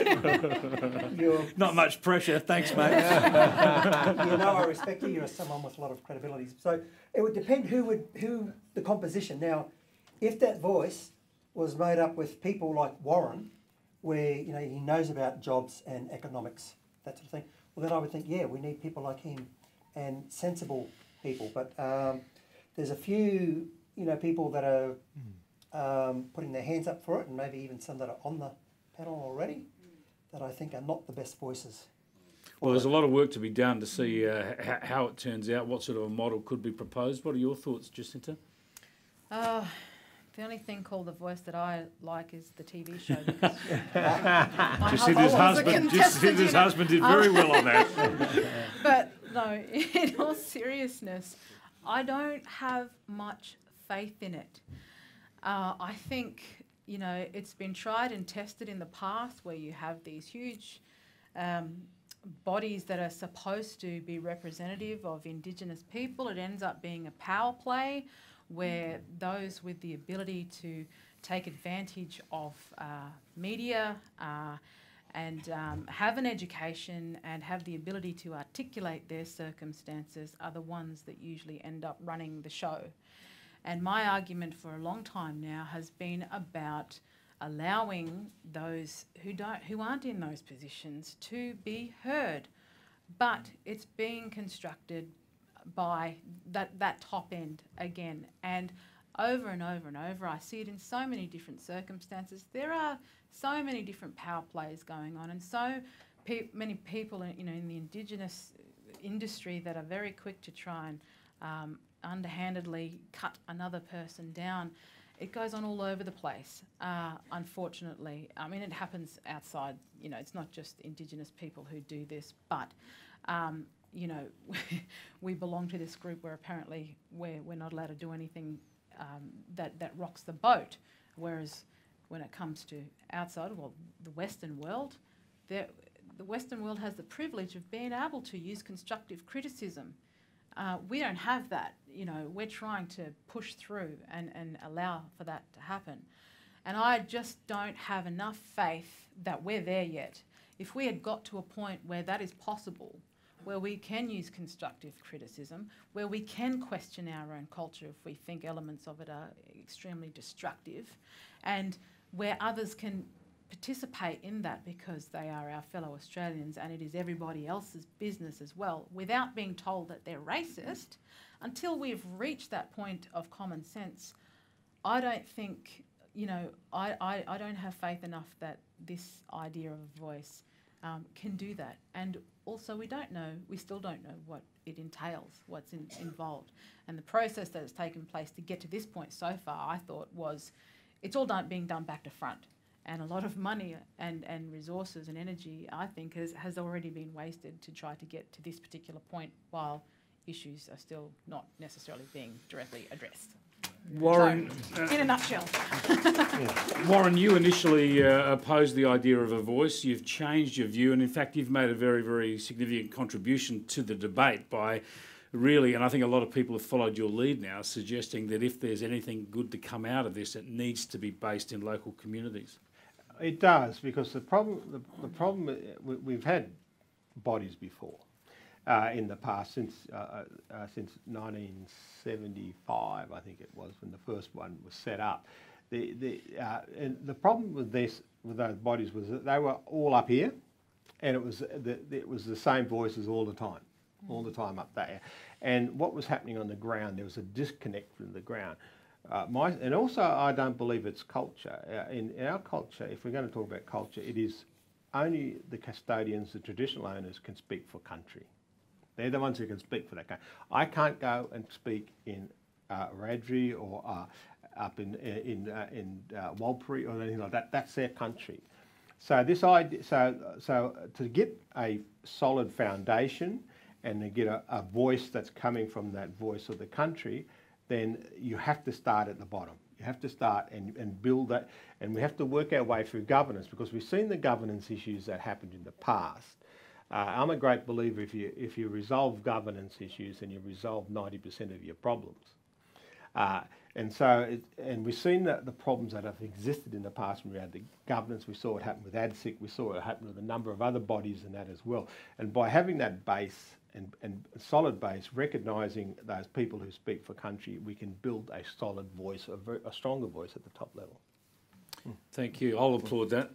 it. You're not much pressure, thanks, mate. You know, I respect you, you're someone with a lot of credibility. So it would depend who the composition. Now, if that voice was made up with people like Warren, where, you know, he knows about jobs and economics, that sort of thing, well, then I would think, yeah, we need people like him and sensible people. But there's a few, you know, people that are putting their hands up for it, and maybe even some that are on the panel already, that I think are not the best voices. Well, there's a lot of work to be done to see how it turns out, what sort of a model could be proposed. What are your thoughts, Jacinta? The only thing called The Voice that I like is the TV show. Because Jacinta's husband did very well on that. But no, in all seriousness, I don't have much faith in it. I think, you know, it's been tried and tested in the past, where you have these huge bodies that are supposed to be representative of Indigenous people. It ends up being a power play where those with the ability to take advantage of media and have an education and have the ability to articulate their circumstances are the ones that usually end up running the show. And my argument for a long time now has been about allowing those who aren't in those positions to be heard. But it's being constructed by that top end again. And over and over, I see it in so many different circumstances. There are so many different power plays going on, and so many people in the Indigenous industry that are very quick to try and underhandedly cut another person down. It goes on all over the place, unfortunately. I mean, it happens outside, it's not just Indigenous people who do this, but, we belong to this group where apparently we're not allowed to do anything that rocks the boat, whereas when it comes to outside, well, the Western world, the Western world has the privilege of being able to use constructive criticism. We don't have that, we're trying to push through and allow for that to happen. And I just don't have enough faith that we're there yet. If we had got to a point where that is possible, where we can use constructive criticism, where we can question our own culture if we think elements of it are extremely destructive, and where others can participate in that because they are our fellow Australians and it is everybody else's business as well, without being told that they're racist, until we've reached that point of common sense, I don't think, I don't have faith enough that this idea of a voice can do that. And also we still don't know what it entails, what's involved. And the process that has taken place to get to this point so far, I thought, was it's all being done back to front. And a lot of money and resources and energy, I think, has already been wasted to try to get to this particular point while issues are still not necessarily being directly addressed. Warren, so, in a nutshell. Warren, you initially opposed the idea of a voice. You've changed your view, and in fact, you've made a very, very significant contribution to the debate by really, and I think a lot of people have followed your lead now, suggesting that if there's anything good to come out of this, it needs to be based in local communities. It does, because the problem we've had bodies before in the past since 1975, I think it was, when the first one was set up. And the problem with those bodies was that they were all up here, and it was the same voices all the time up there. And what was happening on the ground, there was a disconnect from the ground. And also, I don't believe it's culture. In our culture, if we're going to talk about culture, it is only the custodians, the traditional owners, can speak for country. They're the ones who can speak for that country. I can't go and speak in Radri or up in Walpiri or anything like that. That's their country. So this idea, so to get a solid foundation and to get a voice that's coming from that voice of the country, then you have to start at the bottom. You have to start and build that, and we have to work our way through governance, because we've seen the governance issues that happened in the past. I'm a great believer if you resolve governance issues, then you resolve 90% of your problems. And we've seen the problems that have existed in the past when we had the governance. We saw it happen with ADSIC, we saw it happen with a number of other bodies and that as well. And by having that base and solid base, recognising those people who speak for country, we can build a solid voice, a stronger voice at the top level. Thank you. I'll applaud that.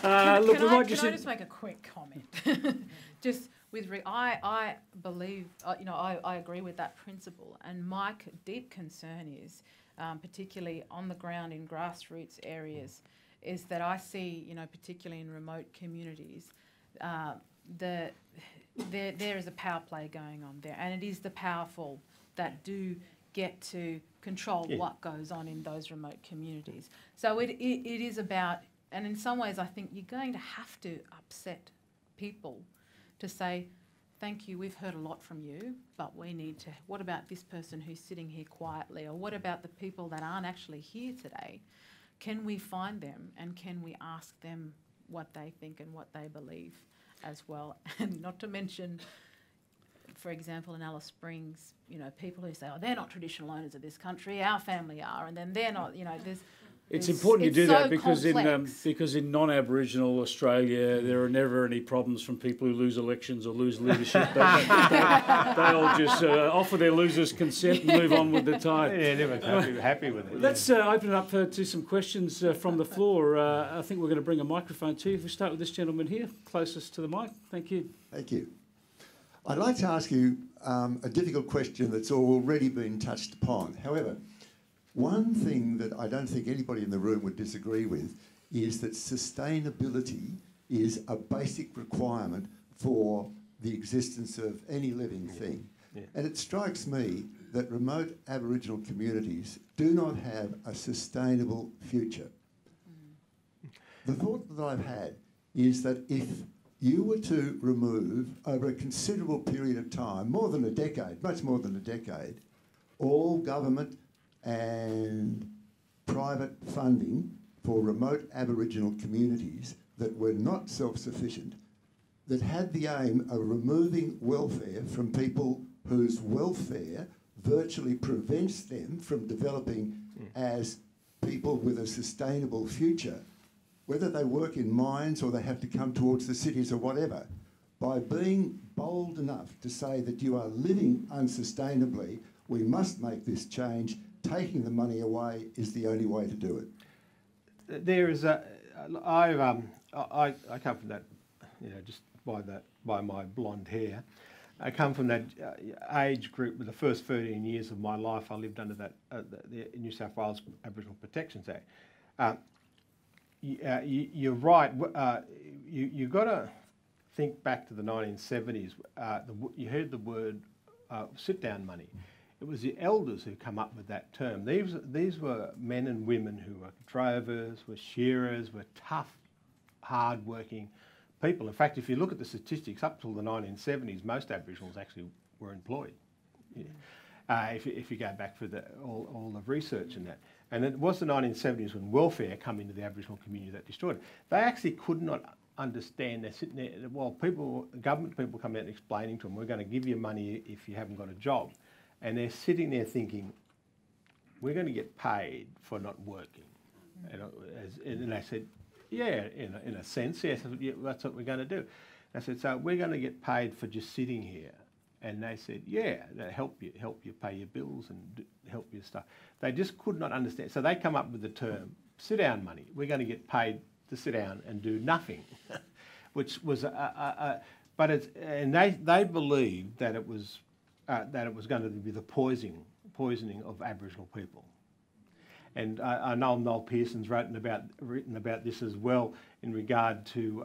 Can I just make a quick comment? I believe, I agree with that principle, and my deep concern is, particularly on the ground in grassroots areas, is that I see, particularly in remote communities, there is a power play going on there, and it is the powerful that do get to control what goes on in those remote communities. So it is about, and in some ways I think you're going to have to upset people to say, thank you, we've heard a lot from you, but we need to, what about this person who's sitting here quietly, or what about the people that aren't actually here today? Can we find them, and can we ask them what they think and what they believe as well? And not to mention for example, in Alice Springs, you know, people who say, oh, they're not traditional owners of this country, our family are, and then they're not, you know, there's... It's important to do that because in non-Aboriginal Australia there are never any problems from people who lose elections or lose leadership. They'll just offer their losers consent and move on with the tide. Yeah, everyone's happy with it. Let's open it up to some questions from the floor. I think we're going to bring a microphone to you. If we start with this gentleman here, closest to the mic. Thank you. Thank you. I'd like to ask you a difficult question that's already been touched upon. However, one thing that I don't think anybody in the room would disagree with is that sustainability is a basic requirement for the existence of any living thing. Yeah. And it strikes me that remote Aboriginal communities do not have a sustainable future. The thought that I've had is that if you were to remove over a considerable period of time, more than a decade, much more than a decade, all government and private funding for remote Aboriginal communities that were not self-sufficient, that had the aim of removing welfare from people whose welfare virtually prevents them from developing as people with a sustainable future, whether they work in mines or they have to come towards the cities or whatever. By being bold enough to say that you are living unsustainably, we must make this change. Taking the money away is the only way to do it. There is a... I come from that, you know, just by my blonde hair. I come from that age group with the first 13 years of my life. I lived under that the New South Wales Aboriginal Protections Act. You're right. You've got to think back to the 1970s. You heard the word sit-down money. It was the elders who come up with that term. These were men and women who were drovers, were shearers, were tough, hard-working people. In fact, if you look at the statistics, up till the 1970s, most Aboriginals actually were employed. Yeah. If you go back for all the research in that. And it was the 1970s when welfare came into the Aboriginal community that destroyed it. They actually could not understand. They're sitting there, well, people, government people come out and explaining to them, we're going to give you money if you haven't got a job. And they're sitting there thinking, we're going to get paid for not working. And I said, yeah, in a sense, yes, that's what we're going to do. And I said, so we're going to get paid for just sitting here. And they said, yeah, that'll help you pay your bills and help your stuff. They just could not understand. So they come up with the term, sit-down money. We're going to get paid to sit down and do nothing, which was but it's, and they believed that it was... going to be the poisoning of Aboriginal people. And I know Noel Pearson's written about this as well in regard to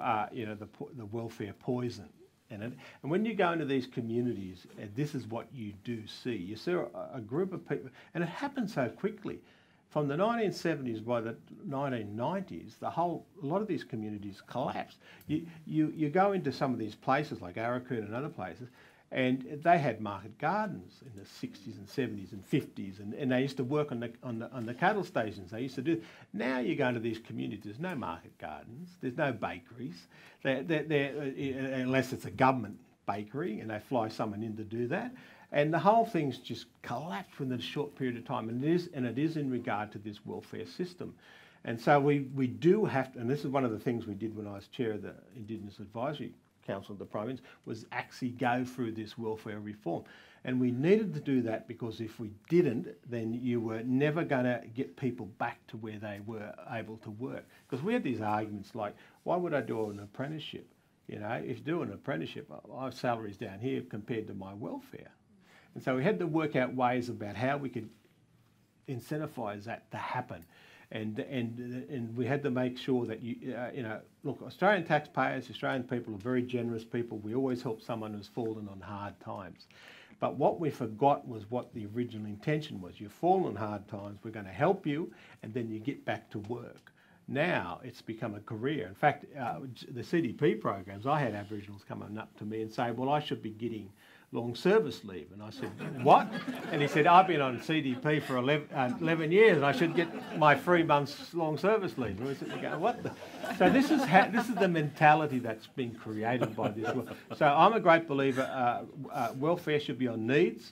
the welfare poison. And when you go into these communities, this is what you do see. You see a group of people, and it happened so quickly. From the 1970s by the 1990s, a lot of these communities collapsed. You go into some of these places like Arakoon and other places, and they had market gardens in the 60s and 70s and 50s, and they used to work on the cattle stations. They used to do. Now you go into these communities, there's no market gardens, there's no bakeries, unless it's a government bakery, and they fly someone in to do that, and the whole thing's just collapsed within a short period of time. And it is in regard to this welfare system. And so we do have to, and this is one of the things we did when I was chair of the Indigenous Advisory Council of the Prime Minister, was actually go through this welfare reform. And we needed to do that because if we didn't, then you were never going to get people back to where they were able to work. Because we had these arguments like, why would I do an apprenticeship? You know, if you do an apprenticeship, our salary's down here compared to my welfare. And so we had to work out ways about how we could incentivise that to happen. And we had to make sure that, look, Australian taxpayers, Australian people are very generous people. We always help someone who's fallen on hard times. But what we forgot was what the original intention was. You've fallen on hard times, we're going to help you, and then you get back to work. Now it's become a career. In fact, the CDP programs, I had Aboriginals come up to me and say, well, I should be getting long service leave. And I said, what? And he said, I've been on CDP for 11 years and I should get my 3 months long service leave. And we said, okay, what the? So this is the mentality that's been created by this. So I'm a great believer welfare should be on needs.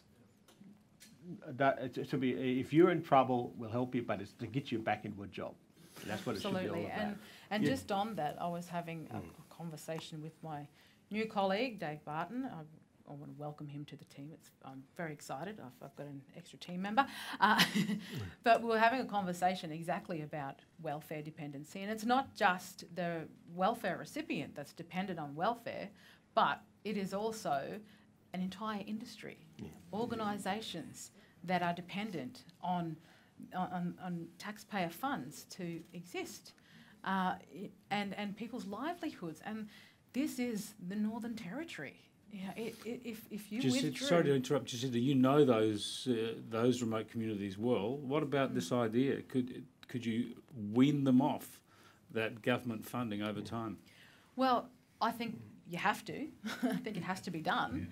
It should be, if you're in trouble, we'll help you, but it's to get you back into a job. And that's what it should be all about. And yeah. Just on that, I was having a conversation with my new colleague, Dave Barton. I want to welcome him to the team. I'm very excited. I've got an extra team member. But we were having a conversation exactly about welfare dependency. And it's not just the welfare recipient that's dependent on welfare, but it is also an entire industry, organisations that are dependent on taxpayer funds to exist, and people's livelihoods. And this is the Northern Territory. Yeah, if you withdrew... Sorry to interrupt, Jacinta. You know those remote communities well. What about this idea? Could you wean them off that government funding over time? Well, I think you have to. I think it has to be done,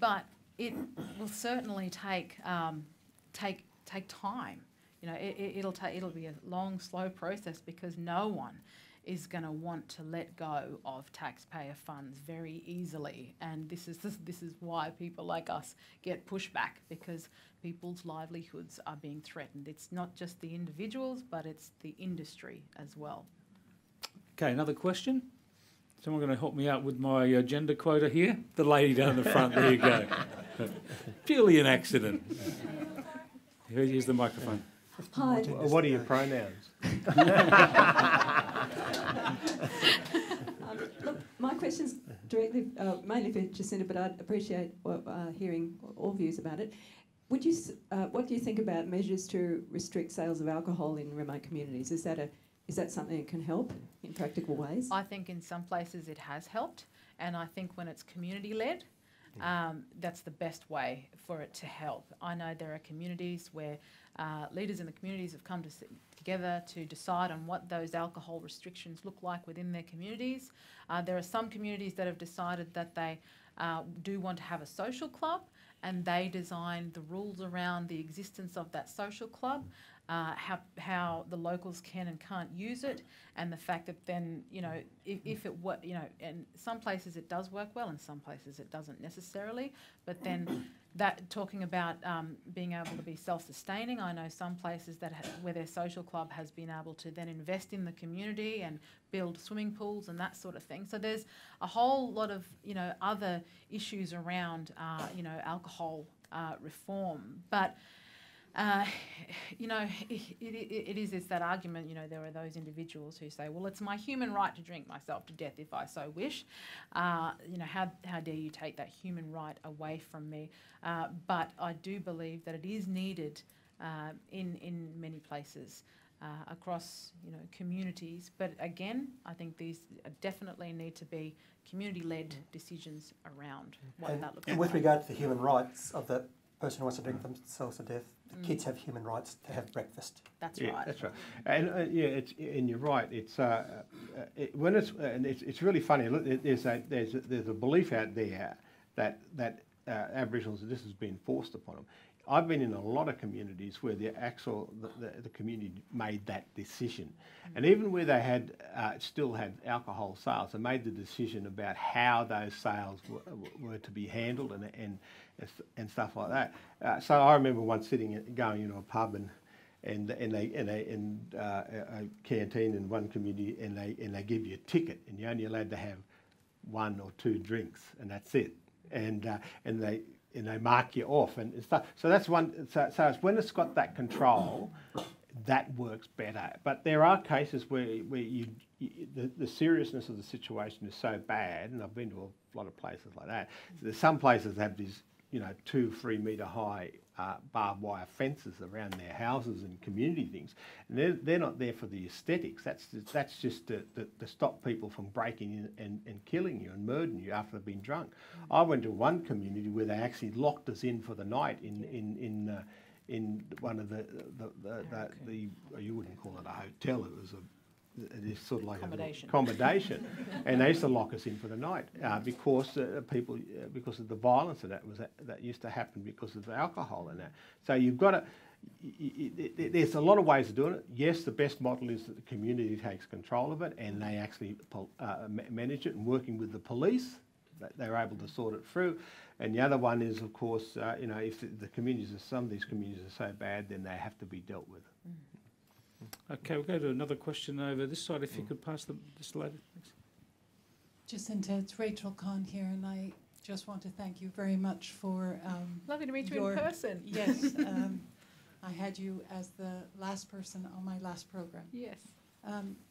but it will certainly take time. You know, it'll be a long, slow process because no one is going to want to let go of taxpayer funds very easily, and this is why people like us get pushback, because people's livelihoods are being threatened. It's not just the individuals, but it's the industry as well. Okay, another question. Someone going to help me out with my gender quota here? The lady down the front, there you go. Purely an accident. Here's the microphone. Hi. What are your pronouns? Look, my question's directly, mainly for Jacinta, but I'd appreciate hearing all views about it. Would you? What do you think about measures to restrict sales of alcohol in remote communities? Is that something that can help in practical ways? I think in some places it has helped, and I think when it's community-led, that's the best way for it to help. I know there are communities where leaders in the communities have come together to decide on what those alcohol restrictions look like within their communities. There are some communities that have decided that they do want to have a social club, and they design the rules around the existence of that social club, how the locals can and can't use it, and the fact that then, you know, if it works, you know, in some places it does work well, in some places it doesn't necessarily, but then that talking about being able to be self-sustaining, I know some places that where their social club has been able to then invest in the community and build swimming pools and that sort of thing. So there's a whole lot of, you know, other issues around, you know, alcohol reform. But, you know, it is that argument, you know, there are those individuals who say, well, it's my human right to drink myself to death if I so wish. You know, how dare you take that human right away from me? But I do believe that it is needed in many places across, you know, communities. But again, I think these definitely need to be community-led decisions around what that looks like. With regard to the human rights of the person who wants to drink themselves to death, the kids have human rights to have breakfast. That's right. That's right. And and you're right. It's when it's and it's really funny. There's a belief out there that Aboriginals, this has been forced upon them. I've been in a lot of communities where the community made that decision, and even where they had still had alcohol sales, they made the decision about how those sales were to be handled and stuff like that. So I remember once going into a pub and a canteen in one community, and they give you a ticket, and you're only allowed to have 1 or 2 drinks, and that's it, and they mark you off and stuff. So that's one. So it's when it's got that control, that works better. But there are cases where the seriousness of the situation is so bad, and I've been to a lot of places like that. So there's some places that have these, you know, 2-3 metre high barbed wire fences around their houses and community things, and they're not there for the aesthetics. That's just to stop people from breaking in and killing you and murdering you after they've been drunk. I went to one community where they actually locked us in for the night in one of the you wouldn't call it a hotel. It was a it is sort of like accommodation. And they used to lock us in for the night because of the violence of that used to happen because of the alcohol and that. So you've got to, there's a lot of ways of doing it. Yes, the best model is that the community takes control of it and they actually manage it, and working with the police, they're able to sort it through. And the other one is, of course, you know, if the communities, some of these communities are so bad, then they have to be dealt with. Mm. Okay, we'll go to another question over this side, if you could pass this lady. Thanks. Jacinta, it's Rachel Crohan here, and I just want to thank you very much for... lovely to meet you in person. Yes, I had you as the last person on my last program. Yes.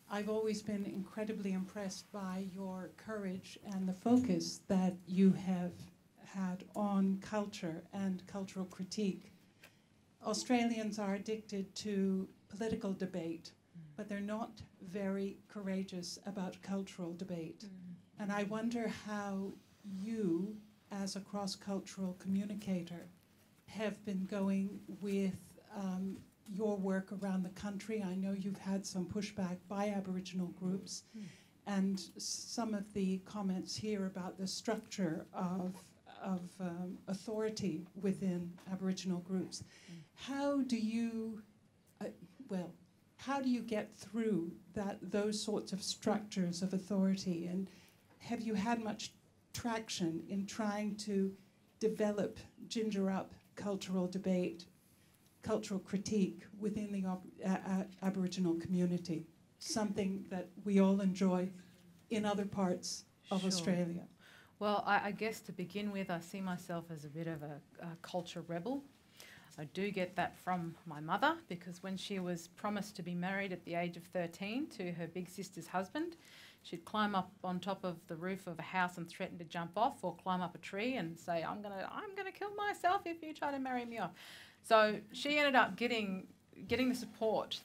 I've always been incredibly impressed by your courage and the focus that you have had on culture and cultural critique. Australians are addicted to political debate, but they're not very courageous about cultural debate. Mm. And I wonder how you, as a cross-cultural communicator, have been going with your work around the country. I know you've had some pushback by Aboriginal groups, and some of the comments here about the structure of authority within Aboriginal groups. How do you... well, how do you get through those sorts of structures of authority? And have you had much traction in trying to develop, ginger up cultural debate, cultural critique within the Aboriginal community? Something that we all enjoy in other parts of Australia. Well, I guess to begin with, I see myself as a bit of a culture rebel. I do get that from my mother, because when she was promised to be married at the age of 13 to her big sister's husband, she'd climb up on top of the roof of a house and threaten to jump off, or climb up a tree and say, I'm gonna kill myself if you try to marry me off. So she ended up getting the support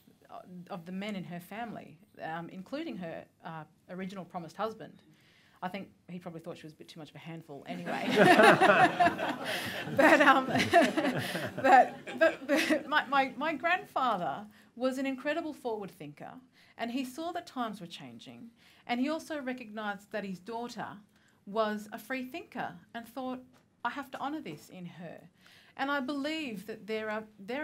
of the men in her family, including her original promised husband. I think he probably thought she was a bit too much of a handful anyway. But my grandfather was an incredible forward thinker, and he saw that times were changing, and he also recognised that his daughter was a free thinker and thought, I have to honour this in her. And I believe that there are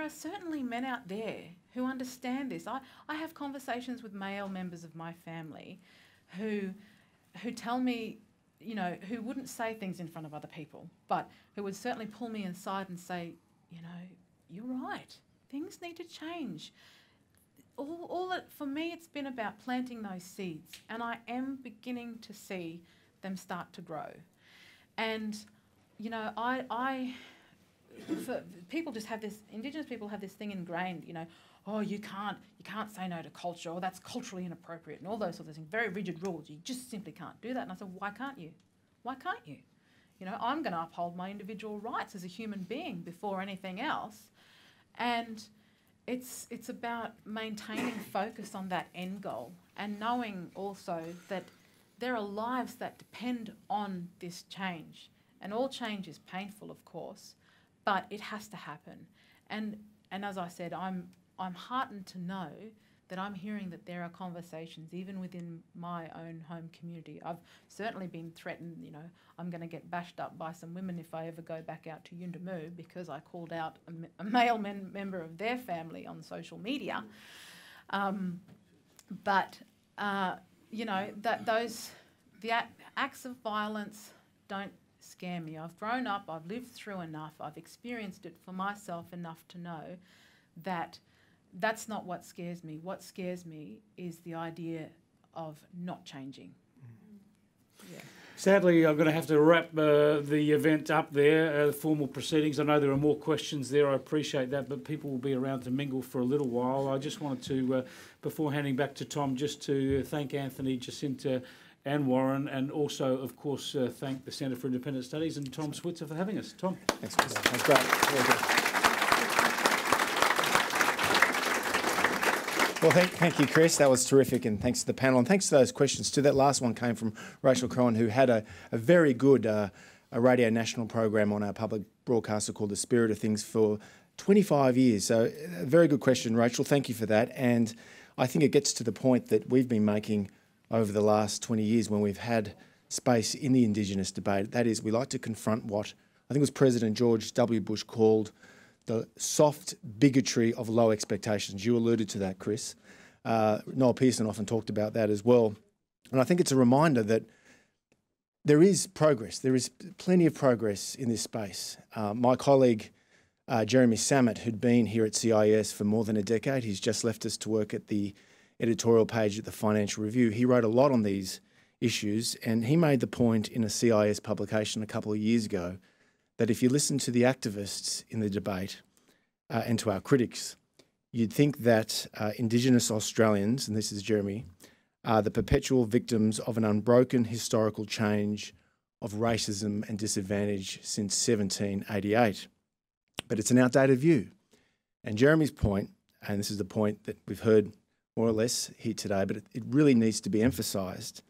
certainly men out there who understand this. I have conversations with male members of my family who tell me, you know, who wouldn't say things in front of other people, but who would certainly pull me inside and say, you know, you're right, things need to change. For me, it's been about planting those seeds, and I am beginning to see them start to grow. And, you know, Indigenous people have this thing ingrained, you know, oh, you can't say no to culture, or that's culturally inappropriate, and all those sorts of things, very rigid rules. You just simply can't do that. And I said, why can't you? Why can't you? You know, I'm going to uphold my individual rights as a human being before anything else. And it's about maintaining focus on that end goal, and knowing also that there are lives that depend on this change. And all change is painful, of course, but it has to happen. And as I said, I'm heartened to know that I'm hearing that there are conversations even within my own home community. I've certainly been threatened, you know, I'm going to get bashed up by some women if I ever go back out to Yungu, because I called out a male member of their family on social media. You know, the acts of violence don't scare me. I've grown up, I've lived through enough, I've experienced it for myself enough to know that that's not what scares me. What scares me is the idea of not changing. Mm-hmm. Yeah. Sadly, I'm going to have to wrap the event up there, formal proceedings. I know there are more questions there, I appreciate that, but people will be around to mingle for a little while. I just wanted to, before handing back to Tom, just to thank Anthony, Jacinta and Warren, and also, of course, thank the Centre for Independent Studies and Tom Switzer for having us. Tom. Thanks, Chris. That's great. Well, thank you, Chris. That was terrific, and thanks to the panel, and thanks to those questions too. That last one came from Rachel Crohan, who had a very good Radio National program on our public broadcaster called The Spirit of Things for 25 years. So a very good question, Rachel. Thank you for that. And I think it gets to the point that we've been making over the last 20 years when we've had space in the Indigenous debate. That is, we like to confront what I think was President George W. Bush called the soft bigotry of low expectations. You alluded to that, Chris. Noel Pearson often talked about that as well. And I think it's a reminder that there is progress. There is plenty of progress in this space. My colleague, Jeremy Samet, who'd been here at CIS for more than a decade, he's just left us to work at the editorial page at the Financial Review. He wrote a lot on these issues, and he made the point in a CIS publication a couple of years ago that if you listen to the activists in the debate and to our critics, you'd think that Indigenous Australians, and this is Jeremy, are the perpetual victims of an unbroken historical change of racism and disadvantage since 1788. But it's an outdated view. And Jeremy's point, and this is the point that we've heard more or less here today, but it really needs to be emphasised,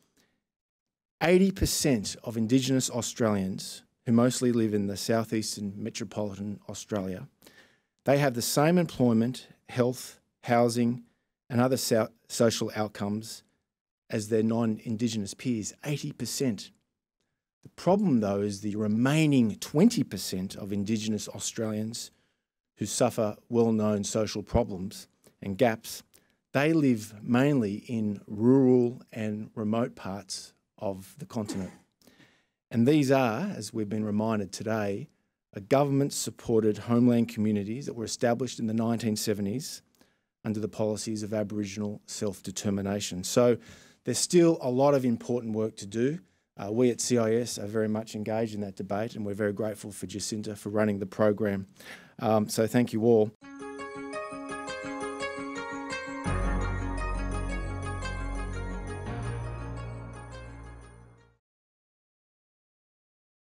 80% of Indigenous Australians who mostly live in the southeastern metropolitan Australia, they have the same employment, health, housing and other social outcomes as their non-Indigenous peers, 80%. The problem, though, is the remaining 20% of Indigenous Australians who suffer well-known social problems and gaps, they live mainly in rural and remote parts of the continent. And these are, as we've been reminded today, a government-supported homeland communities that were established in the 1970s under the policies of Aboriginal self-determination. So there's still a lot of important work to do. We at CIS are very much engaged in that debate, and we're very grateful for Jacinta for running the program. So thank you all.